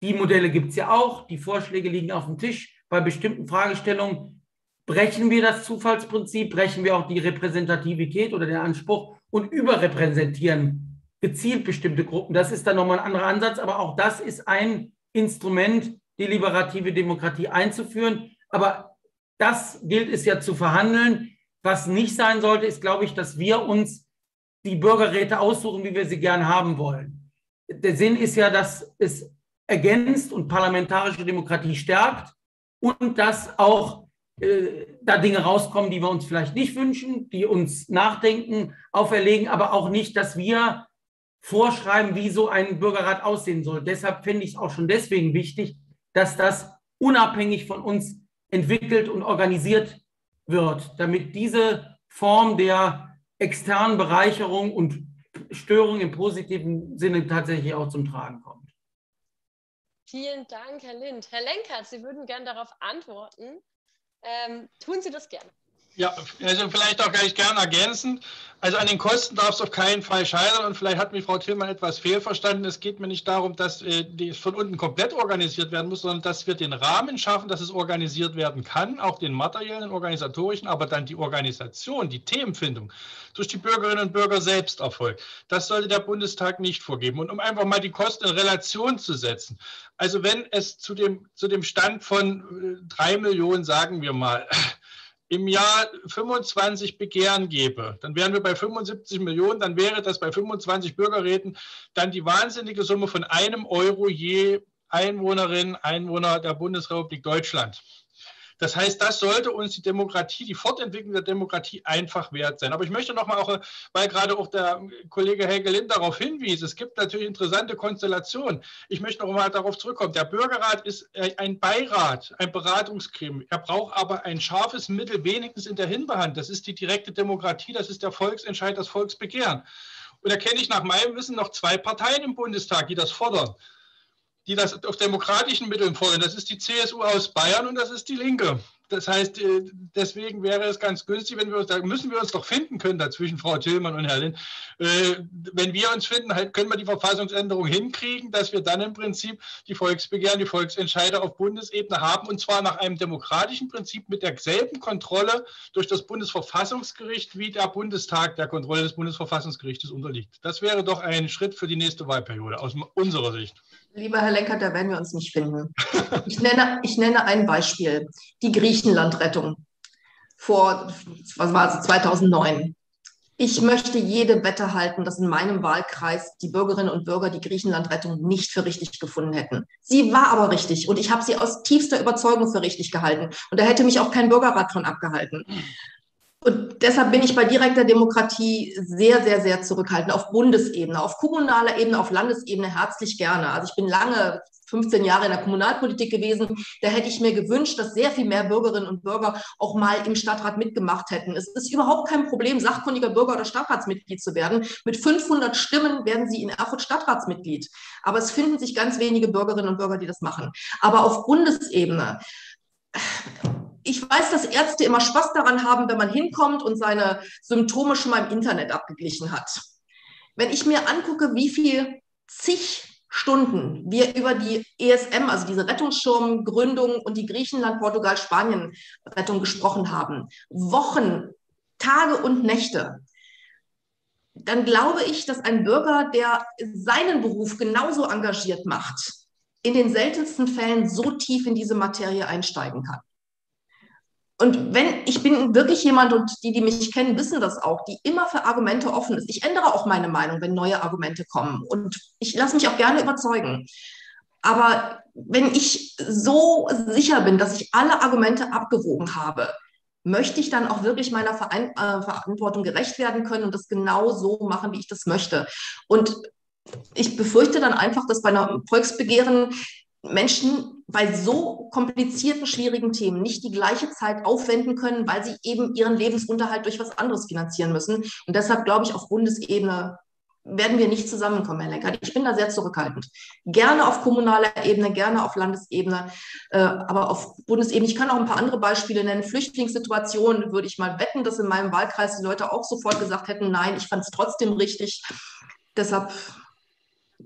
die Modelle gibt es ja auch, die Vorschläge liegen auf dem Tisch, bei bestimmten Fragestellungen Brechen wir das Zufallsprinzip, brechen wir auch die Repräsentativität oder den Anspruch und überrepräsentieren gezielt bestimmte Gruppen. Das ist dann nochmal ein anderer Ansatz, aber auch das ist ein Instrument, deliberative Demokratie einzuführen. Aber das gilt es ja zu verhandeln. Was nicht sein sollte, ist, glaube ich, dass wir uns die Bürgerräte aussuchen, wie wir sie gern haben wollen. Der Sinn ist ja, dass es ergänzt und parlamentarische Demokratie stärkt und dass auch da Dinge rauskommen, die wir uns vielleicht nicht wünschen, die uns Nachdenken auferlegen, aber auch nicht, dass wir vorschreiben, wie so ein Bürgerrat aussehen soll. Deshalb finde ich es auch schon deswegen wichtig, dass das unabhängig von uns entwickelt und organisiert wird, damit diese Form der externen Bereicherung und Störung im positiven Sinne tatsächlich auch zum Tragen kommt. Vielen Dank, Herr Lindh. Herr Lenkert, Sie würden gerne darauf antworten. Tun Sie das gerne. Ja, also vielleicht auch gleich gerne ergänzend. Also an den Kosten darf es auf keinen Fall scheitern und vielleicht hat mich Frau Tillmann etwas fehlverstanden. Es geht mir nicht darum, dass das von unten komplett organisiert werden muss, sondern dass wir den Rahmen schaffen, dass es organisiert werden kann, auch den materiellen, organisatorischen, aber dann die Organisation, die Themenfindung durch die Bürgerinnen und Bürger selbst erfolgt. Das sollte der Bundestag nicht vorgeben. Und um einfach mal die Kosten in Relation zu setzen, also wenn es zu dem Stand von 3 Millionen, sagen wir mal, im Jahr 25 Begehren gäbe, dann wären wir bei 75 Millionen, dann wäre das bei 25 Bürgerräten dann die wahnsinnige Summe von €1 je Einwohnerin, Einwohner der Bundesrepublik Deutschland. Das heißt, das sollte uns die Demokratie, die Fortentwicklung der Demokratie einfach wert sein. Aber ich möchte nochmal auch, weil gerade auch der Kollege Helge Lindh darauf hinwies, es gibt natürlich interessante Konstellationen. Ich möchte nochmal darauf zurückkommen. Der Bürgerrat ist ein Beirat, ein Beratungsgremium. Er braucht aber ein scharfes Mittel, wenigstens in der Hinterhand. Das ist die direkte Demokratie, das ist der Volksentscheid, das Volksbegehren. Und da kenne ich nach meinem Wissen noch 2 Parteien im Bundestag, die das fordern, die das auf demokratischen Mitteln fordern. Das ist die CSU aus Bayern und das ist die Linke. Das heißt, deswegen wäre es ganz günstig, wenn wir uns, da müssen wir uns doch finden können dazwischen, Frau Tillmann und Herr Lindh. Wenn wir uns finden, können wir die Verfassungsänderung hinkriegen, dass wir dann im Prinzip die Volksbegehren, die Volksentscheide auf Bundesebene haben und zwar nach einem demokratischen Prinzip mit derselben Kontrolle durch das Bundesverfassungsgericht, wie der Bundestag der Kontrolle des Bundesverfassungsgerichtes unterliegt. Das wäre doch ein Schritt für die nächste Wahlperiode aus unserer Sicht. Lieber Herr Lenkert, da werden wir uns nicht finden. Ich nenne ein Beispiel. Die Griechenland-Rettung vor, was war es, 2009. Ich möchte jede Wette halten, dass in meinem Wahlkreis die Bürgerinnen und Bürger die Griechenland-Rettung nicht für richtig gefunden hätten. Sie war aber richtig und ich habe sie aus tiefster Überzeugung für richtig gehalten. Und da hätte mich auch kein Bürgerrat von abgehalten. Und deshalb bin ich bei direkter Demokratie sehr, sehr, sehr zurückhaltend. Auf Bundesebene, auf kommunaler Ebene, auf Landesebene herzlich gerne. Also ich bin lange, 15 Jahre in der Kommunalpolitik gewesen. Da hätte ich mir gewünscht, dass sehr viel mehr Bürgerinnen und Bürger auch mal im Stadtrat mitgemacht hätten. Es ist überhaupt kein Problem, sachkundiger Bürger oder Stadtratsmitglied zu werden. Mit 500 Stimmen werden Sie in Erfurt Stadtratsmitglied. Aber es finden sich ganz wenige Bürgerinnen und Bürger, die das machen. Aber auf Bundesebene... Ich weiß, dass Ärzte immer Spaß daran haben, wenn man hinkommt und seine Symptome schon mal im Internet abgeglichen hat. Wenn ich mir angucke, wie viel zig Stunden wir über die ESM, also diese Rettungsschirmgründung und die Griechenland, Portugal, Spanien Rettung gesprochen haben, Wochen, Tage und Nächte, dann glaube ich, dass ein Bürger, der seinen Beruf genauso engagiert macht, in den seltensten Fällen so tief in diese Materie einsteigen kann. Und wenn, ich bin wirklich jemand, und die, die mich kennen, wissen das auch, die immer für Argumente offen ist. Ich ändere auch meine Meinung, wenn neue Argumente kommen. Und ich lasse mich auch gerne überzeugen. Aber wenn ich so sicher bin, dass ich alle Argumente abgewogen habe, möchte ich dann auch wirklich meiner Verantwortung gerecht werden können und das genau so machen, wie ich das möchte. Und ich befürchte dann einfach, dass bei einem Volksbegehren Menschen bei so komplizierten, schwierigen Themen nicht die gleiche Zeit aufwenden können, weil sie eben ihren Lebensunterhalt durch was anderes finanzieren müssen. Und deshalb glaube ich, auf Bundesebene werden wir nicht zusammenkommen, Herr Lenkert. Ich bin da sehr zurückhaltend. Gerne auf kommunaler Ebene, gerne auf Landesebene, aber auf Bundesebene. Ich kann auch ein paar andere Beispiele nennen. Flüchtlingssituationen würde ich mal wetten, dass in meinem Wahlkreis die Leute auch sofort gesagt hätten, nein, ich fand es trotzdem richtig. Deshalb,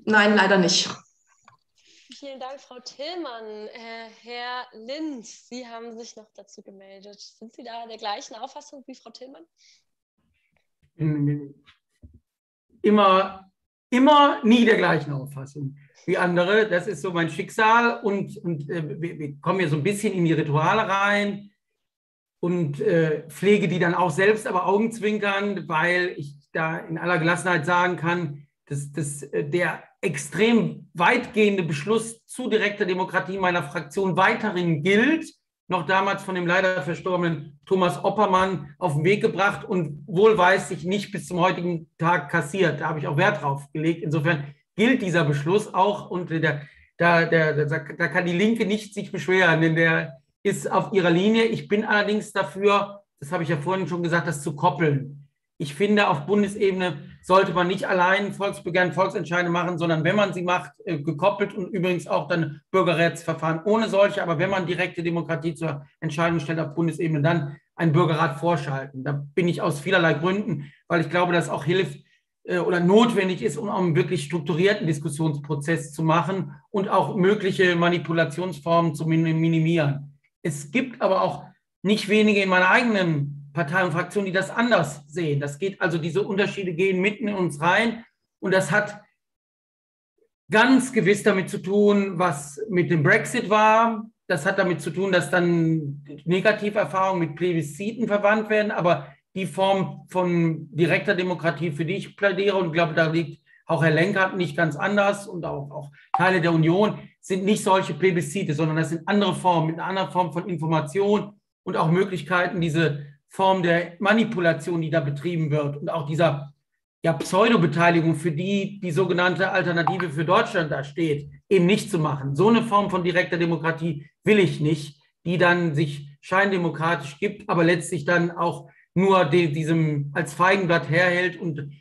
nein, leider nicht. Vielen Dank, Frau Tillmann. Herr Lindh, Sie haben sich noch dazu gemeldet. Sind Sie da der gleichen Auffassung wie Frau Tillmann? Immer nie der gleichen Auffassung wie andere. Das ist so mein Schicksal und wir kommen hier so ein bisschen in die Rituale rein und pflege die dann auch selbst, aber augenzwinkern, weil ich da in aller Gelassenheit sagen kann, dass der extrem weitgehende Beschluss zu direkter Demokratie meiner Fraktion weiterhin gilt, noch damals von dem leider verstorbenen Thomas Oppermann auf den Weg gebracht und wohlweislich nicht bis zum heutigen Tag kassiert. Da habe ich auch Wert drauf gelegt. Insofern gilt dieser Beschluss auch und da kann die Linke nicht sich beschweren, denn der ist auf ihrer Linie. Ich bin allerdings dafür, das habe ich ja vorhin schon gesagt, das zu koppeln. Ich finde, auf Bundesebene sollte man nicht allein Volksbegehren, Volksentscheide machen, sondern wenn man sie macht, gekoppelt und übrigens auch dann Bürgerrätsverfahren ohne solche, aber wenn man direkte Demokratie zur Entscheidung stellt auf Bundesebene, dann einen Bürgerrat vorschalten. Da bin ich aus vielerlei Gründen, weil ich glaube, dass auch hilft oder notwendig ist, um einen wirklich strukturierten Diskussionsprozess zu machen und auch mögliche Manipulationsformen zu minimieren. Es gibt aber auch nicht wenige in meiner eigenen Parteien und Fraktionen, die das anders sehen. Das geht also, diese Unterschiede gehen mitten in uns rein und das hat ganz gewiss damit zu tun, was mit dem Brexit war. Das hat damit zu tun, dass dann Negativerfahrungen mit Plebisziten verwandt werden, aber die Form von direkter Demokratie, für die ich plädiere und glaube, da liegt auch Herr Lenkert nicht ganz anders und auch Teile der Union, sind nicht solche Plebiszite, sondern das sind andere Formen, mit einer anderen Form von Information und auch Möglichkeiten, diese Form der Manipulation, die da betrieben wird und auch dieser Pseudo-Beteiligung, für die die sogenannte Alternative für Deutschland da steht, eben nicht zu machen. So eine Form von direkter Demokratie will ich nicht, die dann sich scheindemokratisch gibt, aber letztlich dann auch nur diesem als Feigenblatt herhält und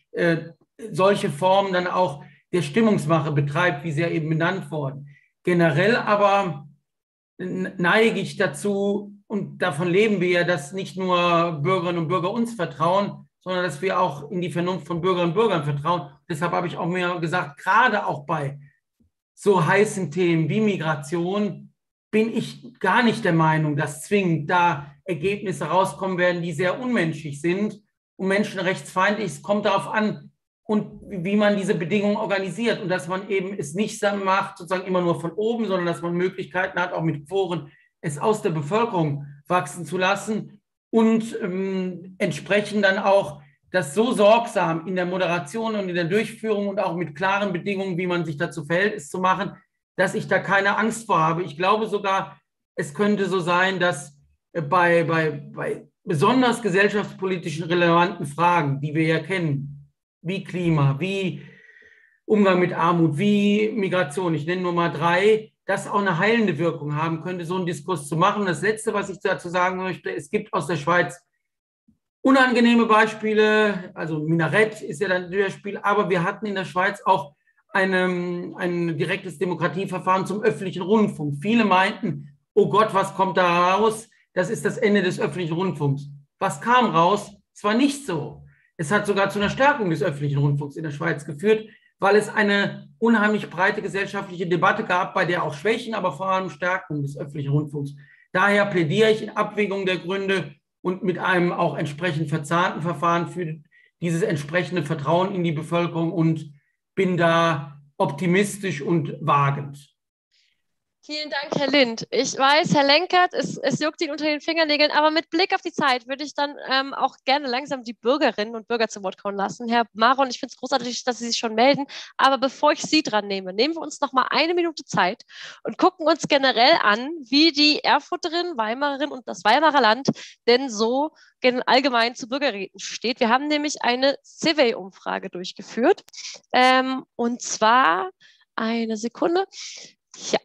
solche Formen dann auch der Stimmungsmache betreibt, wie sie ja eben benannt wurden. Generell aber neige ich dazu, und davon leben wir ja, dass nicht nur Bürgerinnen und Bürger uns vertrauen, sondern dass wir auch in die Vernunft von Bürgerinnen und Bürgern vertrauen. Deshalb habe ich auch mir gesagt, gerade auch bei so heißen Themen wie Migration bin ich gar nicht der Meinung, dass zwingend da Ergebnisse rauskommen werden, die sehr unmenschlich sind und menschenrechtsfeindlich. Es kommt darauf an, und wie man diese Bedingungen organisiert und dass man eben es nicht macht, sozusagen immer nur von oben, sondern dass man Möglichkeiten hat, auch mit Foren es aus der Bevölkerung wachsen zu lassen und entsprechend dann auch das so sorgsam in der Moderation und in der Durchführung und auch mit klaren Bedingungen, wie man sich dazu verhält, ist zu machen, dass ich da keine Angst vor habe. Ich glaube sogar, es könnte so sein, dass bei besonders gesellschaftspolitischen relevanten Fragen, die wir ja kennen, wie Klima, wie Umgang mit Armut, wie Migration, ich nenne nur mal 3, das auch eine heilende Wirkung haben könnte, so einen Diskurs zu machen. Das Letzte, was ich dazu sagen möchte, es gibt aus der Schweiz unangenehme Beispiele, also Minarett ist ja dann das Spiel, aber wir hatten in der Schweiz auch ein direktes Demokratieverfahren zum öffentlichen Rundfunk. Viele meinten, oh Gott, was kommt da raus? Das ist das Ende des öffentlichen Rundfunks. Was kam raus? Es war nicht so. Es hat sogar zu einer Stärkung des öffentlichen Rundfunks in der Schweiz geführt, weil es eine unheimlich breite gesellschaftliche Debatte gab, bei der auch Schwächen, aber vor allem Stärken des öffentlichen Rundfunks. Daher plädiere ich in Abwägung der Gründe und mit einem auch entsprechend verzahnten Verfahren für dieses entsprechende Vertrauen in die Bevölkerung und bin da optimistisch und wagend. Vielen Dank, Herr Lindh. Ich weiß, Herr Lenkert, es juckt ihn unter den Fingernägeln, aber mit Blick auf die Zeit würde ich dann auch gerne langsam die Bürgerinnen und Bürger zu Wort kommen lassen. Herr Maron, ich finde es großartig, dass Sie sich schon melden, aber bevor ich Sie dran nehme, nehmen wir uns noch mal eine Minute Zeit und gucken uns generell an, wie die Erfurterin, Weimarerin und das Weimarer Land denn so allgemein zu Bürgerräten steht. Wir haben nämlich eine Survey-Umfrage durchgeführt und zwar, eine Sekunde, ja.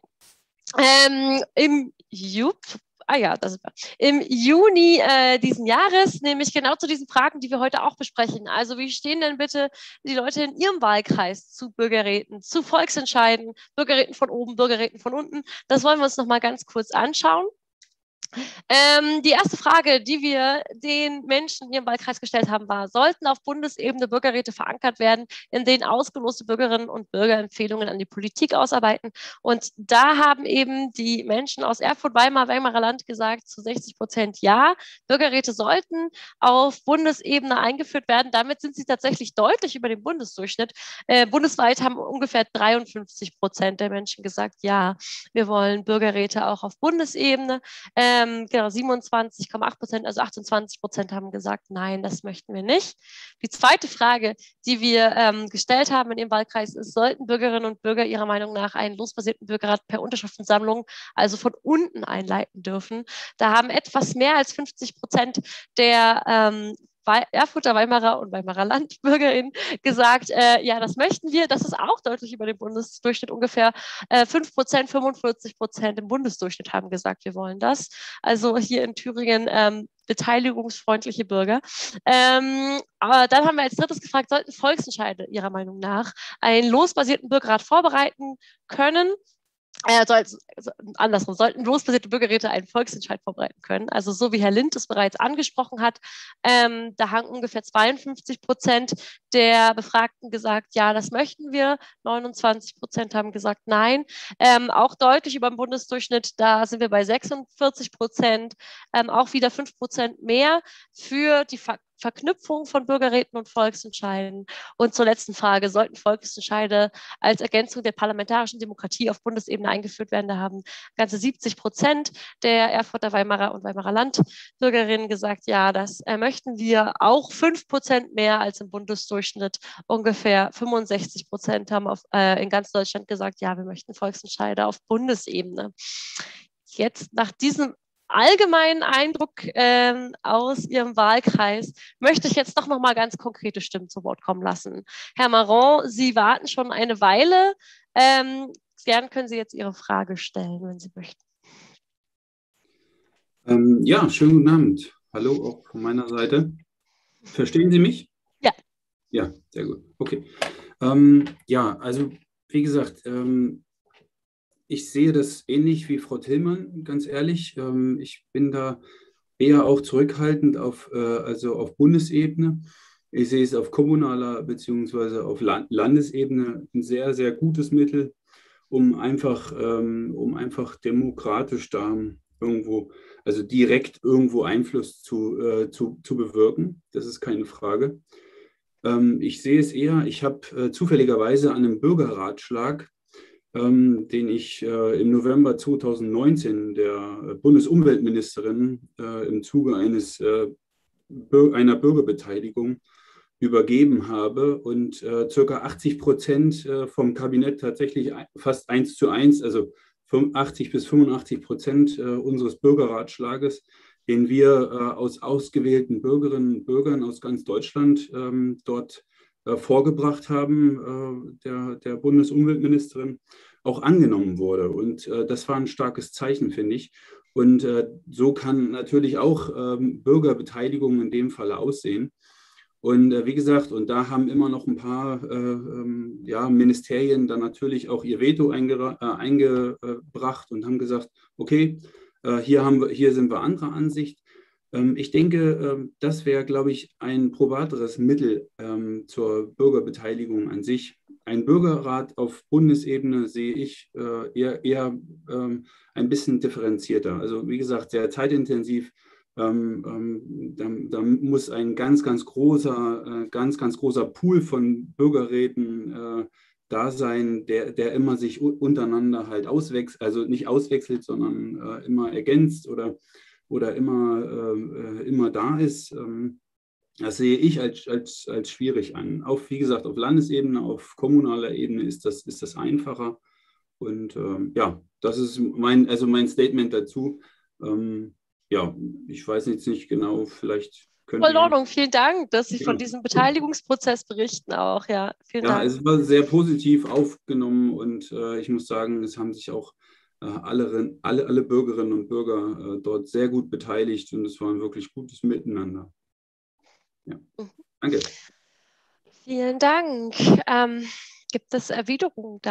Im Juni diesen Jahres, nämlich genau zu diesen Fragen, die wir heute auch besprechen. Also wie stehen denn bitte die Leute in ihrem Wahlkreis zu Bürgerräten, zu Volksentscheiden, Bürgerräten von oben, Bürgerräten von unten? Das wollen wir uns nochmal ganz kurz anschauen. Die erste Frage, die wir den Menschen in ihrem Wahlkreis gestellt haben, war, sollten auf Bundesebene Bürgerräte verankert werden, in denen ausgeloste Bürgerinnen und Bürger Empfehlungen an die Politik ausarbeiten? Und da haben eben die Menschen aus Erfurt, Weimarer Land gesagt, zu 60% ja, Bürgerräte sollten auf Bundesebene eingeführt werden. Damit sind sie tatsächlich deutlich über dem Bundesdurchschnitt. Bundesweit haben ungefähr 53% der Menschen gesagt, ja, wir wollen Bürgerräte auch auf Bundesebene. Genau, 27,8%, also 28% haben gesagt, nein, das möchten wir nicht. Die zweite Frage, die wir gestellt haben in dem Wahlkreis, ist, sollten Bürgerinnen und Bürger ihrer Meinung nach einen losbasierten Bürgerrat per Unterschriftensammlung, also von unten, einleiten dürfen? Da haben etwas mehr als 50% der Erfurter, Weimarer und Weimarer Landbürgerinnen gesagt, ja, das möchten wir. Das ist auch deutlich über dem Bundesdurchschnitt, ungefähr 5%, 45% im Bundesdurchschnitt haben gesagt, wir wollen das. Also hier in Thüringen beteiligungsfreundliche Bürger. Aber dann haben wir als drittes gefragt, sollten Volksentscheide Ihrer Meinung nach einen losbasierten Bürgerrat vorbereiten können? Andersrum, sollten losbasierte Bürgerräte einen Volksentscheid vorbereiten können? Also so wie Herr Lindh es bereits angesprochen hat, da haben ungefähr 52% der Befragten gesagt, ja, das möchten wir. 29% haben gesagt, nein. Auch deutlich über dem Bundesdurchschnitt, da sind wir bei 46%, auch wieder 5% mehr für die Verknüpfung von Bürgerräten und Volksentscheiden. Und zur letzten Frage, sollten Volksentscheide als Ergänzung der parlamentarischen Demokratie auf Bundesebene eingeführt werden? Da haben ganze 70% der Erfurter, Weimarer und Weimarer Landbürgerinnen gesagt, ja, das möchten wir, auch 5% mehr als im Bundesdurchschnitt. Ungefähr 65% haben in ganz Deutschland gesagt, ja, wir möchten Volksentscheide auf Bundesebene. Jetzt nach diesem allgemeinen Eindruck aus Ihrem Wahlkreis möchte ich jetzt doch noch mal ganz konkrete Stimmen zu Wort kommen lassen. Herr Maron, Sie warten schon eine Weile. Gern können Sie jetzt Ihre Frage stellen, wenn Sie möchten. Ja, schönen guten Abend. Hallo auch von meiner Seite. Verstehen Sie mich? Ja. Ja, sehr gut. Okay. Ja, also wie gesagt, ich sehe das ähnlich wie Frau Tillmann, ganz ehrlich. Ich bin da eher auch zurückhaltend auf Bundesebene. Ich sehe es auf kommunaler bzw. auf Landesebene ein sehr, sehr gutes Mittel, um einfach demokratisch da irgendwo, also direkt irgendwo Einfluss zu bewirken. Das ist keine Frage. Ich sehe es eher, ich habe zufälligerweise an einem Bürgerratschlag, den ich im November 2019 der Bundesumweltministerin im Zuge einer Bürgerbeteiligung übergeben habe und ca. 80% vom Kabinett tatsächlich fast 1:1, also 80 bis 85% unseres Bürgerratschlages, den wir aus ausgewählten Bürgerinnen und Bürgern aus ganz Deutschland dort vorgebracht haben, der Bundesumweltministerin, auch angenommen wurde. Und das war ein starkes Zeichen, finde ich. Und so kann natürlich auch Bürgerbeteiligung in dem Falle aussehen. Und wie gesagt, und da haben immer noch ein paar Ministerien dann natürlich auch ihr Veto eingebracht und haben gesagt, okay, hier sind wir anderer Ansicht. Ich denke, das wäre, glaube ich, ein probateres Mittel zur Bürgerbeteiligung an sich. Ein Bürgerrat auf Bundesebene sehe ich eher ein bisschen differenzierter. Also wie gesagt, sehr zeitintensiv. Da muss ein ganz, ganz großer Pool von Bürgerräten da sein, der immer sich untereinander halt auswechselt, also nicht auswechselt, sondern immer ergänzt oder immer da ist. Das sehe ich als schwierig an. Auch wie gesagt, auf Landesebene, auf kommunaler Ebene ist das einfacher. Und ja, das ist mein Statement dazu. Ja, ich weiß jetzt nicht genau, vielleicht können wir... In Ordnung, vielen Dank, dass Sie von diesem Beteiligungsprozess berichten auch. Ja, vielen Dank. Ja, es war sehr positiv aufgenommen und ich muss sagen, es haben sich auch alle Bürgerinnen und Bürger dort sehr gut beteiligt und es war ein wirklich gutes Miteinander. Ja. Danke. Vielen Dank. Gibt es Erwiderungen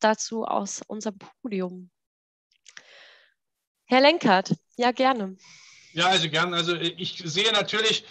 dazu aus unserem Podium? Herr Lenkert, ja gerne. Ja, also gerne. Also ich sehe natürlich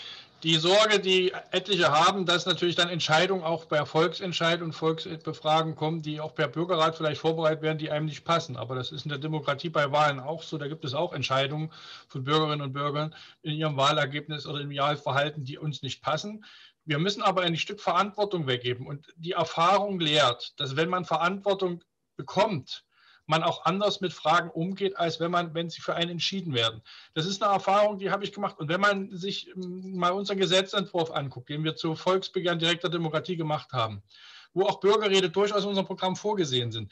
die Sorge, die etliche haben, dass natürlich dann Entscheidungen auch bei Volksentscheidungen und Volksbefragen kommen, die auch per Bürgerrat vielleicht vorbereitet werden, die einem nicht passen. Aber das ist in der Demokratie bei Wahlen auch so. Da gibt es auch Entscheidungen von Bürgerinnen und Bürgern in ihrem Wahlergebnis oder im Wahlverhalten, die uns nicht passen. Wir müssen aber ein Stück Verantwortung weggeben. Und die Erfahrung lehrt, dass wenn man Verantwortung bekommt, man auch anders mit Fragen umgeht, als wenn sie für einen entschieden werden. Das ist eine Erfahrung, die habe ich gemacht. Und wenn man sich mal unseren Gesetzentwurf anguckt, den wir zu Volksbegehren direkter Demokratie gemacht haben, wo auch Bürgerräte durchaus in unserem Programm vorgesehen sind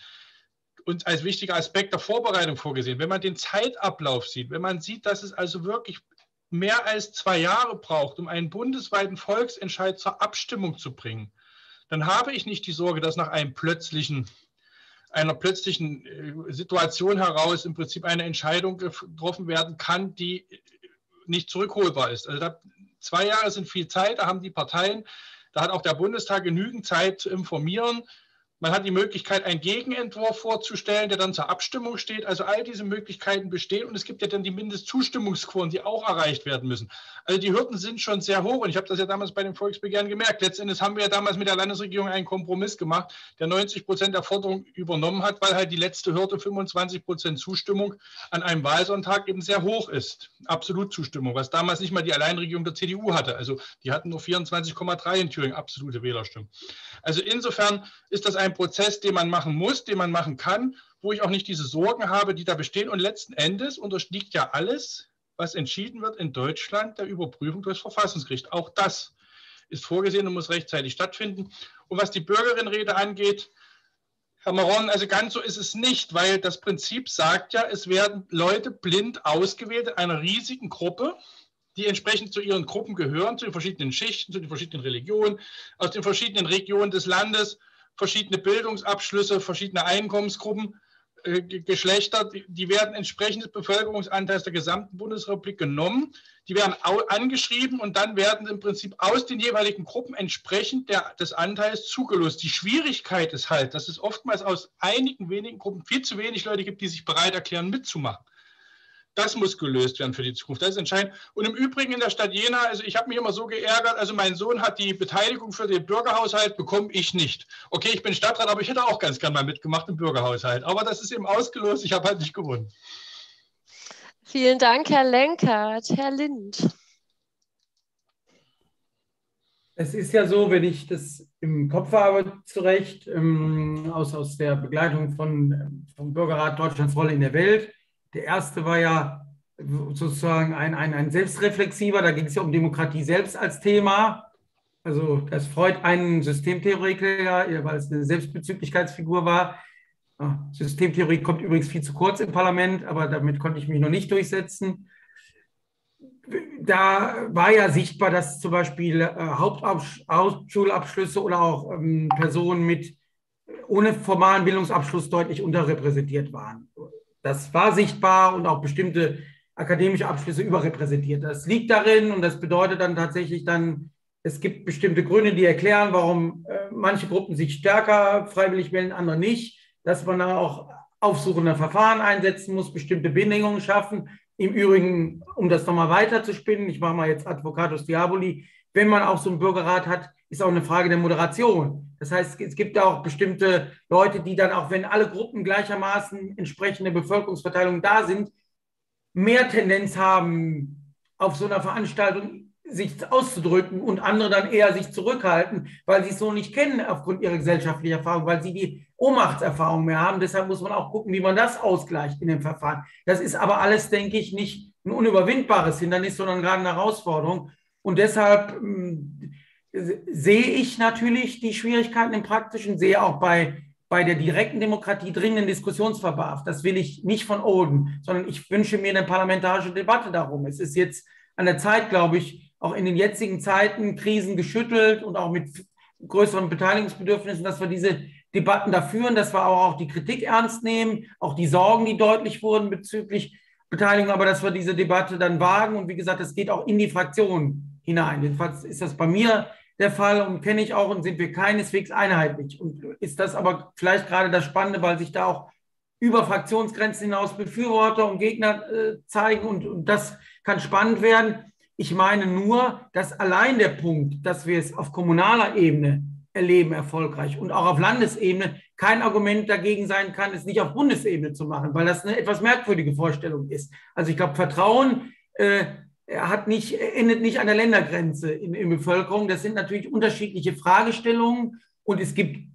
und als wichtiger Aspekt der Vorbereitung vorgesehen, wenn man den Zeitablauf sieht, wenn man sieht, dass es also wirklich mehr als 2 Jahre braucht, um einen bundesweiten Volksentscheid zur Abstimmung zu bringen, dann habe ich nicht die Sorge, dass nach einer plötzlichen Situation heraus im Prinzip eine Entscheidung getroffen werden kann, die nicht zurückholbar ist. Also 2 Jahre sind viel Zeit, da haben die Parteien, da hat auch der Bundestag genügend Zeit zu informieren. Man hat die Möglichkeit, einen Gegenentwurf vorzustellen, der dann zur Abstimmung steht. Also all diese Möglichkeiten bestehen und es gibt ja dann die Mindestzustimmungsquoren, die auch erreicht werden müssen. Also die Hürden sind schon sehr hoch und ich habe das ja damals bei den Volksbegehren gemerkt. Letztendlich haben wir ja damals mit der Landesregierung einen Kompromiss gemacht, der 90% der Forderung übernommen hat, weil halt die letzte Hürde 25% Zustimmung an einem Wahlsonntag eben sehr hoch ist. Absolutzustimmung, was damals nicht mal die Alleinregierung der CDU hatte. Also die hatten nur 24,3 in Thüringen, absolute Wählerstimmen. Also insofern ist das ein Prozess, den man machen muss, den man machen kann, wo ich auch nicht diese Sorgen habe, die da bestehen. Und letzten Endes unterliegt ja alles, was entschieden wird in Deutschland, der Überprüfung durch das Verfassungsgericht. Auch das ist vorgesehen und muss rechtzeitig stattfinden. Und was die Bürgerinnenräte angeht, Herr Maron, also ganz so ist es nicht, weil das Prinzip sagt ja, es werden Leute blind ausgewählt in einer riesigen Gruppe, die entsprechend zu ihren Gruppen gehören, zu den verschiedenen Schichten, zu den verschiedenen Religionen, aus den verschiedenen Regionen des Landes, verschiedene Bildungsabschlüsse, verschiedene Einkommensgruppen, Geschlechter, die werden entsprechend des Bevölkerungsanteils der gesamten Bundesrepublik genommen, die werden angeschrieben und dann werden im Prinzip aus den jeweiligen Gruppen entsprechend des Anteils zugelost. Die Schwierigkeit ist halt, dass es oftmals aus einigen wenigen Gruppen viel zu wenig Leute gibt, die sich bereit erklären, mitzumachen. Das muss gelöst werden für die Zukunft, das ist entscheidend. Und im Übrigen in der Stadt Jena, also ich habe mich immer so geärgert, also mein Sohn hat die Beteiligung für den Bürgerhaushalt bekommen, ich nicht. Okay, ich bin Stadtrat, aber ich hätte auch ganz gern mal mitgemacht im Bürgerhaushalt. Aber das ist eben ausgelost, ich habe halt nicht gewonnen. Vielen Dank, Herr Lenkert. Herr Lindh. Es ist ja so, wenn ich das im Kopf habe, zu Recht, aus der Begleitung vom Bürgerrat Deutschlands Rolle in der Welt. Der erste war ja sozusagen ein selbstreflexiver, da ging es ja um Demokratie selbst als Thema. Also das freut einen Systemtheoretiker, weil es eine Selbstbezüglichkeitsfigur war. Systemtheorie kommt übrigens viel zu kurz im Parlament, aber damit konnte ich mich noch nicht durchsetzen. Da war ja sichtbar, dass zum Beispiel Hauptschulabschlüsse oder auch Personen ohne formalen Bildungsabschluss deutlich unterrepräsentiert waren. Das war sichtbar und auch bestimmte akademische Abschlüsse überrepräsentiert. Das liegt darin und das bedeutet dann tatsächlich es gibt bestimmte Gründe, die erklären, warum manche Gruppen sich stärker freiwillig melden, andere nicht. Dass man dann auch aufsuchende Verfahren einsetzen muss, bestimmte Bedingungen schaffen. Im Übrigen, um das nochmal weiter zu spinnen, ich mache mal jetzt Advocatus Diaboli, wenn man auch so einen Bürgerrat hat, ist auch eine Frage der Moderation. Das heißt, es gibt auch bestimmte Leute, die dann auch, wenn alle Gruppen gleichermaßen entsprechende Bevölkerungsverteilung da sind, mehr Tendenz haben, auf so einer Veranstaltung sich auszudrücken und andere dann eher sich zurückhalten, weil sie es so nicht kennen aufgrund ihrer gesellschaftlichen Erfahrung, weil sie die Ohnmachtserfahrung mehr haben. Deshalb muss man auch gucken, wie man das ausgleicht in dem Verfahren. Das ist aber alles, denke ich, nicht ein unüberwindbares Hindernis, sondern gerade eine Herausforderung. Und deshalb sehe ich natürlich die Schwierigkeiten im Praktischen, sehe auch bei der direkten Demokratie dringenden Diskussionsverbedarf. Das will ich nicht von oben, sondern ich wünsche mir eine parlamentarische Debatte darum. Es ist jetzt an der Zeit, glaube ich, auch in den jetzigen Zeiten Krisen geschüttelt und auch mit größeren Beteiligungsbedürfnissen, dass wir diese Debatten da führen, dass wir auch die Kritik ernst nehmen, auch die Sorgen, die deutlich wurden bezüglich Beteiligung, aber dass wir diese Debatte dann wagen. Und wie gesagt, das geht auch in die Fraktionen hinein. Jedenfalls ist das bei mir der Fall und kenne ich auch und sind wir keineswegs einheitlich. Und ist das aber vielleicht gerade das Spannende, weil sich da auch über Fraktionsgrenzen hinaus Befürworter und Gegner zeigen, und das kann spannend werden. Ich meine nur, dass allein der Punkt, dass wir es auf kommunaler Ebene erleben, erfolgreich, und auch auf Landesebene, kein Argument dagegen sein kann, es nicht auf Bundesebene zu machen, weil das eine etwas merkwürdige Vorstellung ist. Also ich glaube, Vertrauen endet nicht an der Ländergrenze in der Bevölkerung. Das sind natürlich unterschiedliche Fragestellungen, und es gibt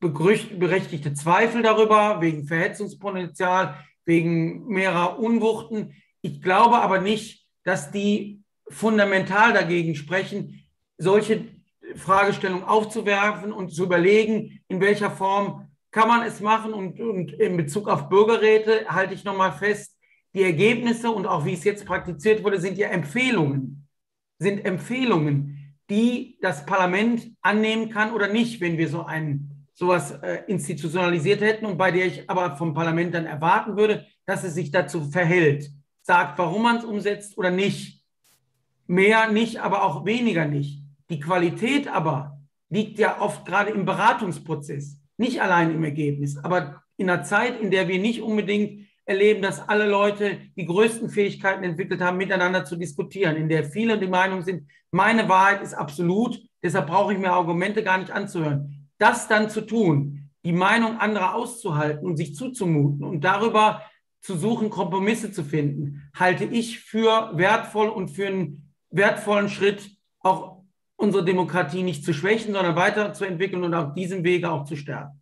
berechtigte Zweifel darüber, wegen Verhetzungspotenzial, wegen mehrerer Unwuchten. Ich glaube aber nicht, dass die fundamental dagegen sprechen, solche Fragestellungen aufzuwerfen und zu überlegen, in welcher Form kann man es machen. Und in Bezug auf Bürgerräte halte ich nochmal fest, die Ergebnisse und auch wie es jetzt praktiziert wurde, sind ja Empfehlungen. Sind Empfehlungen, die das Parlament annehmen kann oder nicht, wenn wir sowas institutionalisiert hätten, und bei der ich aber vom Parlament dann erwarten würde, dass es sich dazu verhält, sagt, warum man es umsetzt oder nicht. Mehr nicht, aber auch weniger nicht. Die Qualität aber liegt ja oft gerade im Beratungsprozess, nicht allein im Ergebnis, aber in einer Zeit, in der wir nicht unbedingt erleben, dass alle Leute die größten Fähigkeiten entwickelt haben, miteinander zu diskutieren, in der viele die Meinung sind, meine Wahrheit ist absolut, deshalb brauche ich mir Argumente gar nicht anzuhören. Das dann zu tun, die Meinung anderer auszuhalten und sich zuzumuten und darüber zu suchen, Kompromisse zu finden, halte ich für wertvoll und für einen wertvollen Schritt, auch unsere Demokratie nicht zu schwächen, sondern weiterzuentwickeln und auf diesem Wege auch zu stärken.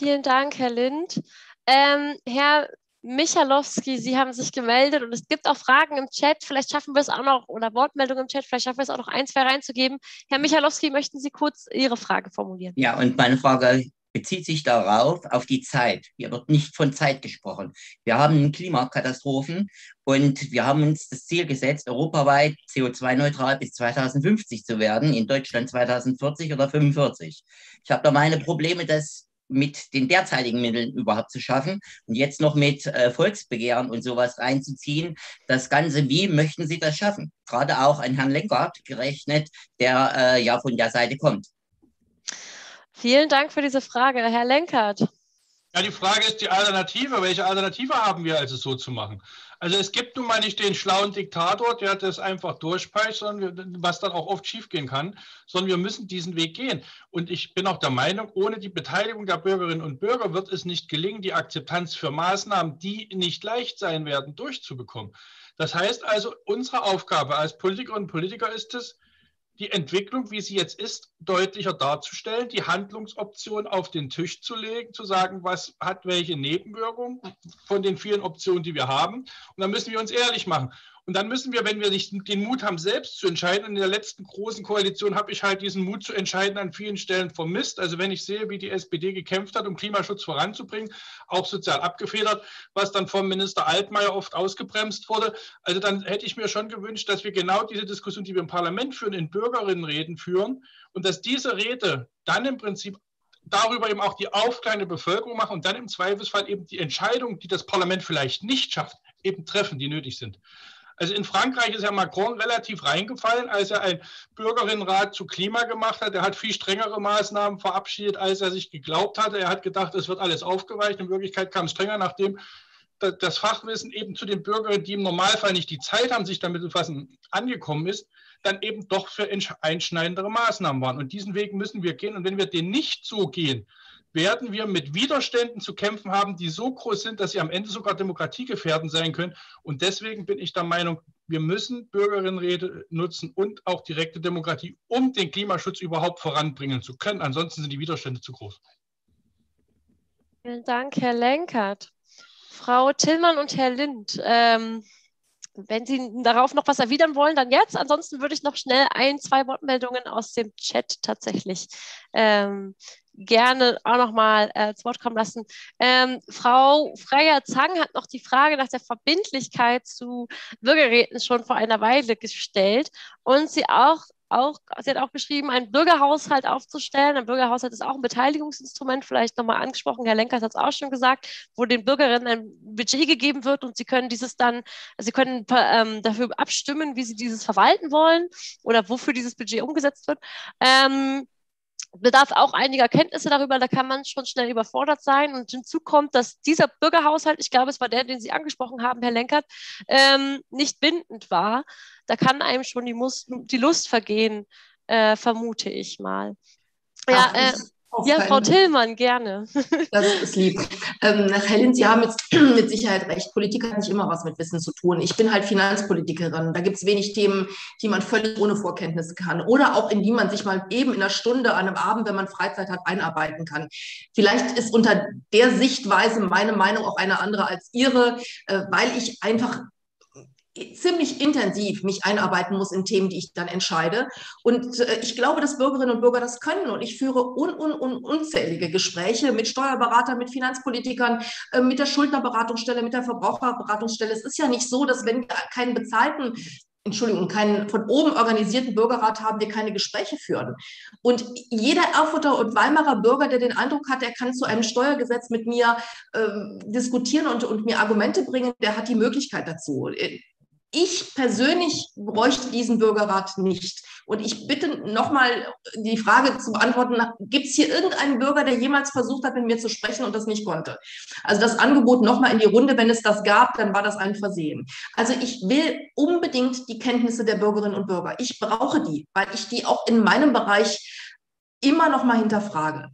Vielen Dank, Herr Lindh. Herr Michalowski, Sie haben sich gemeldet, und es gibt auch Fragen im Chat. Vielleicht schaffen wir es auch noch, oder Wortmeldungen im Chat, vielleicht schaffen wir es auch noch ein, zwei reinzugeben. Herr Michalowski, möchten Sie kurz Ihre Frage formulieren? Ja, und meine Frage bezieht sich darauf, auf die Zeit. Hier wird nicht von Zeit gesprochen. Wir haben Klimakatastrophen, und wir haben uns das Ziel gesetzt, europaweit CO2-neutral bis 2050 zu werden, in Deutschland 2040 oder 45. Ich habe da meine Probleme, das mit den derzeitigen Mitteln überhaupt zu schaffen, und jetzt noch mit Volksbegehren und sowas reinzuziehen. Das Ganze, wie möchten Sie das schaffen? Gerade auch an Herrn Lenkert gerechnet, der ja von der Seite kommt. Vielen Dank für diese Frage, Herr Lenkert. Ja, die Frage ist die Alternative. Welche Alternative haben wir, als es so zu machen? Also es gibt nun mal nicht den schlauen Diktator, der das einfach durchpeitscht, sondern was dann auch oft schiefgehen kann, sondern wir müssen diesen Weg gehen. Und ich bin auch der Meinung, ohne die Beteiligung der Bürgerinnen und Bürger wird es nicht gelingen, die Akzeptanz für Maßnahmen, die nicht leicht sein werden, durchzubekommen. Das heißt also, unsere Aufgabe als Politikerinnen und Politiker ist es, die Entwicklung, wie sie jetzt ist, deutlicher darzustellen, die Handlungsoptionen auf den Tisch zu legen, zu sagen, was hat welche Nebenwirkungen von den vielen Optionen, die wir haben. Und dann müssen wir uns ehrlich machen. Und dann müssen wir, wenn wir nicht den Mut haben, selbst zu entscheiden, und in der letzten großen Koalition habe ich halt diesen Mut zu entscheiden an vielen Stellen vermisst. Also wenn ich sehe, wie die SPD gekämpft hat, um Klimaschutz voranzubringen, auch sozial abgefedert, was dann vom Minister Altmaier oft ausgebremst wurde. Also dann hätte ich mir schon gewünscht, dass wir genau diese Diskussion, die wir im Parlament führen, in Bürgerinnenreden führen, und dass diese Rede dann im Prinzip darüber eben auch die aufklärende Bevölkerung machen und dann im Zweifelsfall eben die Entscheidungen, die das Parlament vielleicht nicht schafft, eben treffen, die nötig sind. Also in Frankreich ist Herr Macron relativ reingefallen, als er einen Bürgerinnenrat zu Klima gemacht hat. Er hat viel strengere Maßnahmen verabschiedet, als er sich geglaubt hatte. Er hat gedacht, es wird alles aufgeweicht. In Wirklichkeit kam es strenger, nachdem das Fachwissen eben zu den Bürgerinnen, die im Normalfall nicht die Zeit haben, sich damit zu befassen, angekommen ist, dann eben doch für einschneidendere Maßnahmen waren. Und diesen Weg müssen wir gehen. Und wenn wir den nicht so gehen, werden wir mit Widerständen zu kämpfen haben, die so groß sind, dass sie am Ende sogar demokratiegefährdend sein können. Und deswegen bin ich der Meinung, wir müssen Bürgerinnenräte nutzen und auch direkte Demokratie, um den Klimaschutz überhaupt voranbringen zu können. Ansonsten sind die Widerstände zu groß. Vielen Dank, Herr Lenkert. Frau Tillmann und Herr Lindh, wenn Sie darauf noch was erwidern wollen, dann jetzt. Ansonsten würde ich noch schnell ein, zwei Wortmeldungen aus dem Chat tatsächlich gerne auch nochmal zu Wort kommen lassen. Frau Freier-Zang hat noch die Frage nach der Verbindlichkeit zu Bürgerräten schon vor einer Weile gestellt. Und sie hat auch geschrieben, einen Bürgerhaushalt aufzustellen. Ein Bürgerhaushalt ist auch ein Beteiligungsinstrument, vielleicht nochmal angesprochen, Herr Lenkert hat es auch schon gesagt, wo den Bürgerinnen ein Budget gegeben wird, und sie können dafür abstimmen, wie sie dieses verwalten wollen oder wofür dieses Budget umgesetzt wird. bedarf auch einiger Kenntnisse darüber, da kann man schon schnell überfordert sein. Und hinzu kommt, dass dieser Bürgerhaushalt, ich glaube, es war der, den Sie angesprochen haben, Herr Lenkert, nicht bindend war. Da kann einem schon die Lust vergehen, vermute ich mal. Ja, ja, Frau Tillmann, gerne. Das ist lieb. Herr Lindh, Sie haben jetzt mit Sicherheit recht. Politik hat nicht immer was mit Wissen zu tun. Ich bin halt Finanzpolitikerin. Da gibt es wenig Themen, die man völlig ohne Vorkenntnisse kann oder auch in die man sich mal eben in einer Stunde an einem Abend, wenn man Freizeit hat, einarbeiten kann. Vielleicht ist unter der Sichtweise meine Meinung auch eine andere als Ihre, weil ich einfach ziemlich intensiv mich einarbeiten muss in Themen, die ich dann entscheide. Und ich glaube, dass Bürgerinnen und Bürger das können. Und ich führe unzählige Gespräche mit Steuerberatern, mit Finanzpolitikern, mit der Schuldnerberatungsstelle, mit der Verbraucherberatungsstelle. Es ist ja nicht so, dass wenn wir keinen bezahlten, keinen von oben organisierten Bürgerrat haben, wir keine Gespräche führen. Und jeder Erfurter und Weimarer Bürger, der den Eindruck hat, er kann zu einem Steuergesetz mit mir diskutieren und mir Argumente bringen, der hat die Möglichkeit dazu. Ich persönlich bräuchte diesen Bürgerrat nicht. Und ich bitte nochmal die Frage zu beantworten, gibt es hier irgendeinen Bürger, der jemals versucht hat, mit mir zu sprechen und das nicht konnte? Also das Angebot nochmal in die Runde, wenn es das gab, dann war das ein Versehen. Also ich will unbedingt die Kenntnisse der Bürgerinnen und Bürger. Ich brauche die, weil ich die auch in meinem Bereich immer nochmal hinterfrage.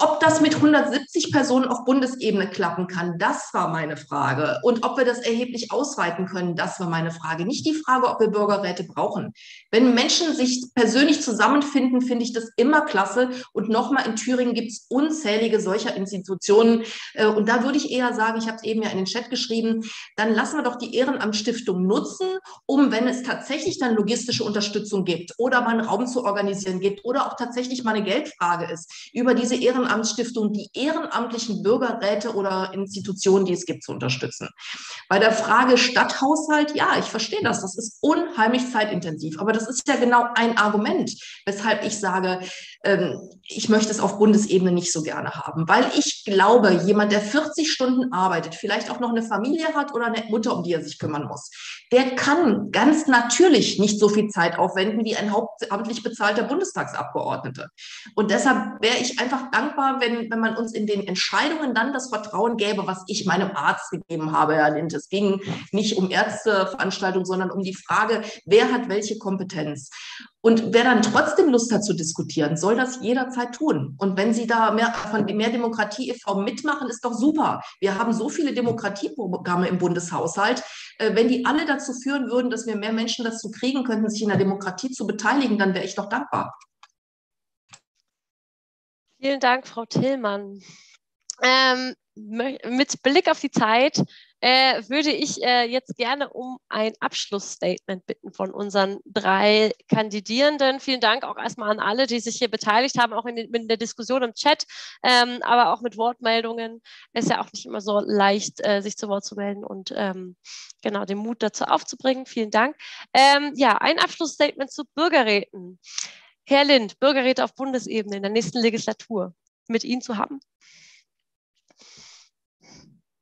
Ob das mit 170 Personen auf Bundesebene klappen kann, das war meine Frage. Und ob wir das erheblich ausweiten können, das war meine Frage. Nicht die Frage, ob wir Bürgerräte brauchen. Wenn Menschen sich persönlich zusammenfinden, finde ich das immer klasse. Und nochmal, in Thüringen gibt es unzählige solcher Institutionen. Und da würde ich eher sagen, ich habe es eben ja in den Chat geschrieben, dann lassen wir doch die Ehrenamtsstiftung nutzen, um, wenn es tatsächlich dann logistische Unterstützung gibt oder mal einen Raum zu organisieren gibt oder auch tatsächlich mal eine Geldfrage ist, über diese Ehrenamtsstiftung die ehrenamtlichen Bürgerräte oder Institutionen, die es gibt, zu unterstützen. Bei der Frage Stadthaushalt, ja, ich verstehe das. Das ist unheimlich zeitintensiv. Aber das ist ja genau ein Argument, weshalb ich sage, ich möchte es auf Bundesebene nicht so gerne haben. Weil ich glaube, jemand, der 40 Stunden arbeitet, vielleicht auch noch eine Familie hat oder eine Mutter, um die er sich kümmern muss, der kann ganz natürlich nicht so viel Zeit aufwenden wie ein hauptamtlich bezahlter Bundestagsabgeordneter. Und deshalb wäre ich einfach dankbar, wenn man uns in den Entscheidungen dann das Vertrauen gäbe, was ich meinem Arzt gegeben habe, Herr Lindh. Es ging nicht um Ärzteveranstaltungen, sondern um die Frage, wer hat welche Kompetenz. Und wer dann trotzdem Lust hat zu diskutieren, soll das jederzeit tun. Und wenn Sie da von Mehr Demokratie e.V. mitmachen, ist doch super. Wir haben so viele Demokratieprogramme im Bundeshaushalt. Wenn die alle dazu führen würden, dass wir mehr Menschen dazu kriegen könnten, sich in der Demokratie zu beteiligen, dann wäre ich doch dankbar. Vielen Dank, Frau Tillmann. Mit Blick auf die Zeit würde ich jetzt gerne um ein Abschlussstatement bitten von unseren drei Kandidierenden. Vielen Dank auch erstmal an alle, die sich hier beteiligt haben, auch in der Diskussion im Chat, aber auch mit Wortmeldungen. Es ist ja auch nicht immer so leicht, sich zu Wort zu melden und genau den Mut dazu aufzubringen. Vielen Dank. Ja, ein Abschlussstatement zu Bürgerräten. Herr Lindh, Bürgerräte auf Bundesebene in der nächsten Legislatur mit Ihnen zu haben?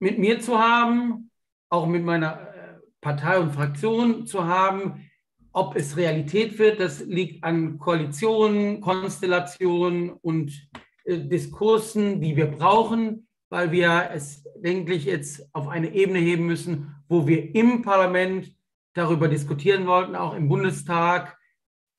Mit mir zu haben, auch mit meiner Partei und Fraktion zu haben. Ob es Realität wird, das liegt an Koalitionen, Konstellationen und Diskursen, die wir brauchen, weil wir es, denke ich, jetzt auf eine Ebene heben müssen, wo wir im Parlament darüber diskutieren wollten, auch im Bundestag,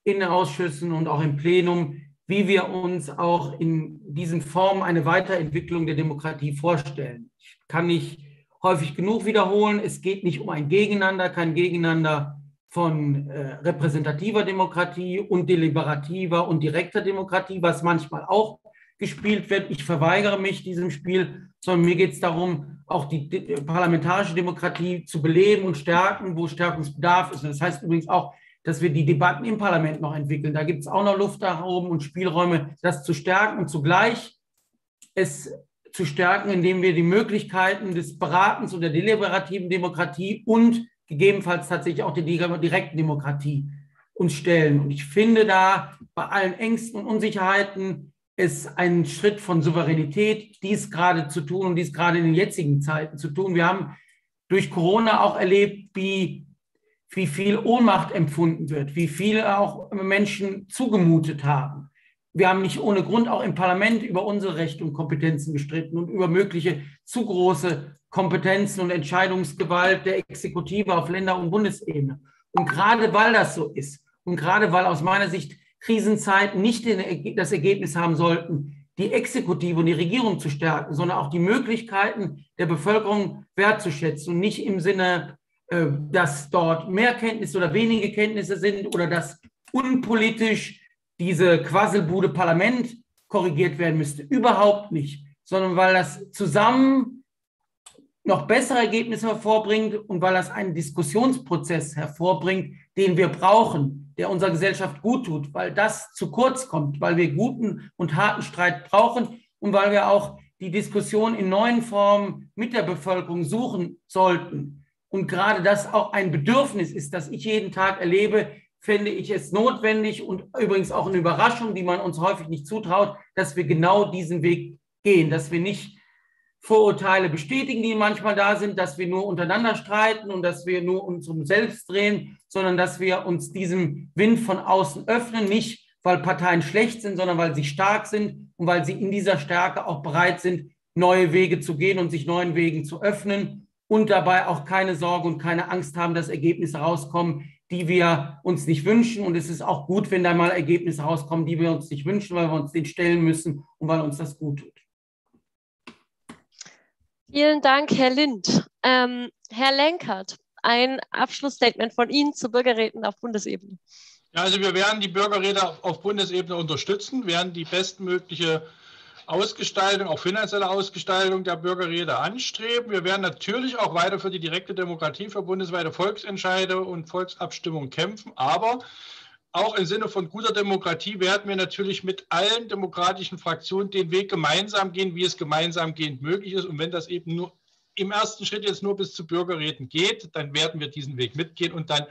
in den Ausschüssen und auch im Plenum, wie wir uns auch in diesen Formen eine Weiterentwicklung der Demokratie vorstellen. Ich kann nicht häufig genug wiederholen, es geht nicht um ein Gegeneinander, kein Gegeneinander von repräsentativer Demokratie und deliberativer und direkter Demokratie, was manchmal auch gespielt wird. Ich verweigere mich diesem Spiel, sondern mir geht es darum, auch die parlamentarische Demokratie zu beleben und stärken, wo Stärkungsbedarf ist. Und das heißt übrigens auch, dass wir die Debatten im Parlament noch entwickeln. Da gibt es auch noch Luft nach oben und Spielräume, das zu stärken und zugleich es zu stärken, indem wir die Möglichkeiten des Beratens und der deliberativen Demokratie und gegebenenfalls tatsächlich auch der direkten Demokratie uns stellen. Und ich finde da bei allen Ängsten und Unsicherheiten ist ein Schritt von Souveränität, dies gerade zu tun und dies gerade in den jetzigen Zeiten zu tun. Wir haben durch Corona auch erlebt, wie viel Ohnmacht empfunden wird, wie viel auch Menschen zugemutet haben. Wir haben nicht ohne Grund auch im Parlament über unsere Rechte und Kompetenzen gestritten und über mögliche zu große Kompetenzen und Entscheidungsgewalt der Exekutive auf Länder- und Bundesebene. Und gerade weil das so ist und gerade weil aus meiner Sicht Krisenzeiten nicht das Ergebnis haben sollten, die Exekutive und die Regierung zu stärken, sondern auch die Möglichkeiten der Bevölkerung wertzuschätzen und nicht im Sinne, dass dort mehr Kenntnisse oder wenige Kenntnisse sind oder dass unpolitisch diese Quasselbude Parlament korrigiert werden müsste. Überhaupt nicht, sondern weil das zusammen noch bessere Ergebnisse hervorbringt und weil das einen Diskussionsprozess hervorbringt, den wir brauchen, der unserer Gesellschaft gut tut, weil das zu kurz kommt, weil wir guten und harten Streit brauchen und weil wir auch die Diskussion in neuen Formen mit der Bevölkerung suchen sollten. Und gerade das auch ein Bedürfnis ist, das ich jeden Tag erlebe, fände ich es notwendig und übrigens auch eine Überraschung, die man uns häufig nicht zutraut, dass wir genau diesen Weg gehen, dass wir nicht Vorurteile bestätigen, die manchmal da sind, dass wir nur untereinander streiten und dass wir nur uns um selbst drehen, sondern dass wir uns diesem Wind von außen öffnen, nicht weil Parteien schlecht sind, sondern weil sie stark sind und weil sie in dieser Stärke auch bereit sind, neue Wege zu gehen und sich neuen Wegen zu öffnen und dabei auch keine Sorge und keine Angst haben, dass Ergebnisse rauskommen, die wir uns nicht wünschen. Und es ist auch gut, wenn da mal Ergebnisse rauskommen, die wir uns nicht wünschen, weil wir uns denen stellen müssen und weil uns das gut tut. Vielen Dank, Herr Lindh. Herr Lenkert, ein Abschlussstatement von Ihnen zu Bürgerräten auf Bundesebene. Ja, also wir werden die Bürgerräte auf Bundesebene unterstützen, werden die bestmögliche Ausgestaltung, auch finanzielle Ausgestaltung der Bürgerräte anstreben. Wir werden natürlich auch weiter für die direkte Demokratie, für bundesweite Volksentscheide und Volksabstimmungen kämpfen. Aber auch im Sinne von guter Demokratie werden wir natürlich mit allen demokratischen Fraktionen den Weg gemeinsam gehen, wie es gemeinsam gehend möglich ist. Und wenn das eben nur im ersten Schritt jetzt nur bis zu Bürgerräten geht, dann werden wir diesen Weg mitgehen und dann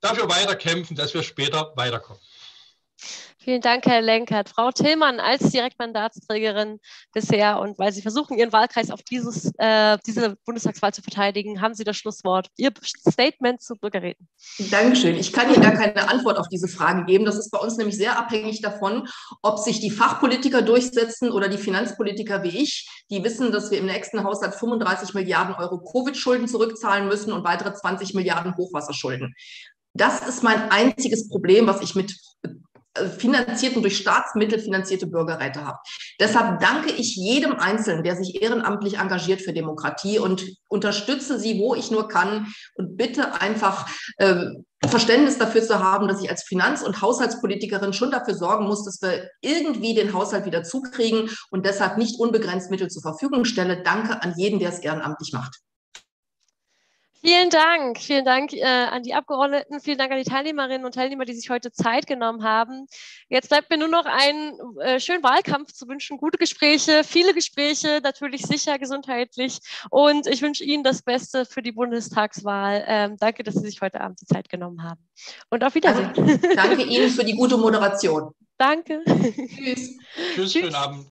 dafür weiter kämpfen, dass wir später weiterkommen. Vielen Dank, Herr Lenkert. Frau Tillmann als Direktmandatsträgerin bisher und weil Sie versuchen, Ihren Wahlkreis auf diese Bundestagswahl zu verteidigen, haben Sie das Schlusswort. Ihr Statement zu Bürgerräten. Dankeschön. Ich kann Ihnen gar keine Antwort auf diese Fragen geben. Das ist bei uns nämlich sehr abhängig davon, ob sich die Fachpolitiker durchsetzen oder die Finanzpolitiker wie ich, die wissen, dass wir im nächsten Haushalt 35 Milliarden Euro Covid-Schulden zurückzahlen müssen und weitere 20 Milliarden Hochwasserschulden. Das ist mein einziges Problem, was ich mit finanzierten, durch Staatsmittel finanzierte Bürgerräte habe. Deshalb danke ich jedem Einzelnen, der sich ehrenamtlich engagiert für Demokratie und unterstütze sie, wo ich nur kann und bitte einfach Verständnis dafür zu haben, dass ich als Finanz- und Haushaltspolitikerin schon dafür sorgen muss, dass wir irgendwie den Haushalt wieder zukriegen und deshalb nicht unbegrenzt Mittel zur Verfügung stelle. Danke an jeden, der es ehrenamtlich macht. Vielen Dank an die Abgeordneten, vielen Dank an die Teilnehmerinnen und Teilnehmer, die sich heute Zeit genommen haben. Jetzt bleibt mir nur noch einen schönen Wahlkampf zu wünschen, gute Gespräche, viele Gespräche, natürlich sicher, gesundheitlich und ich wünsche Ihnen das Beste für die Bundestagswahl. Danke, dass Sie sich heute Abend die Zeit genommen haben und auf Wiedersehen. Danke Ihnen für die gute Moderation. Danke. Tschüss. Tschüss, schönen Abend.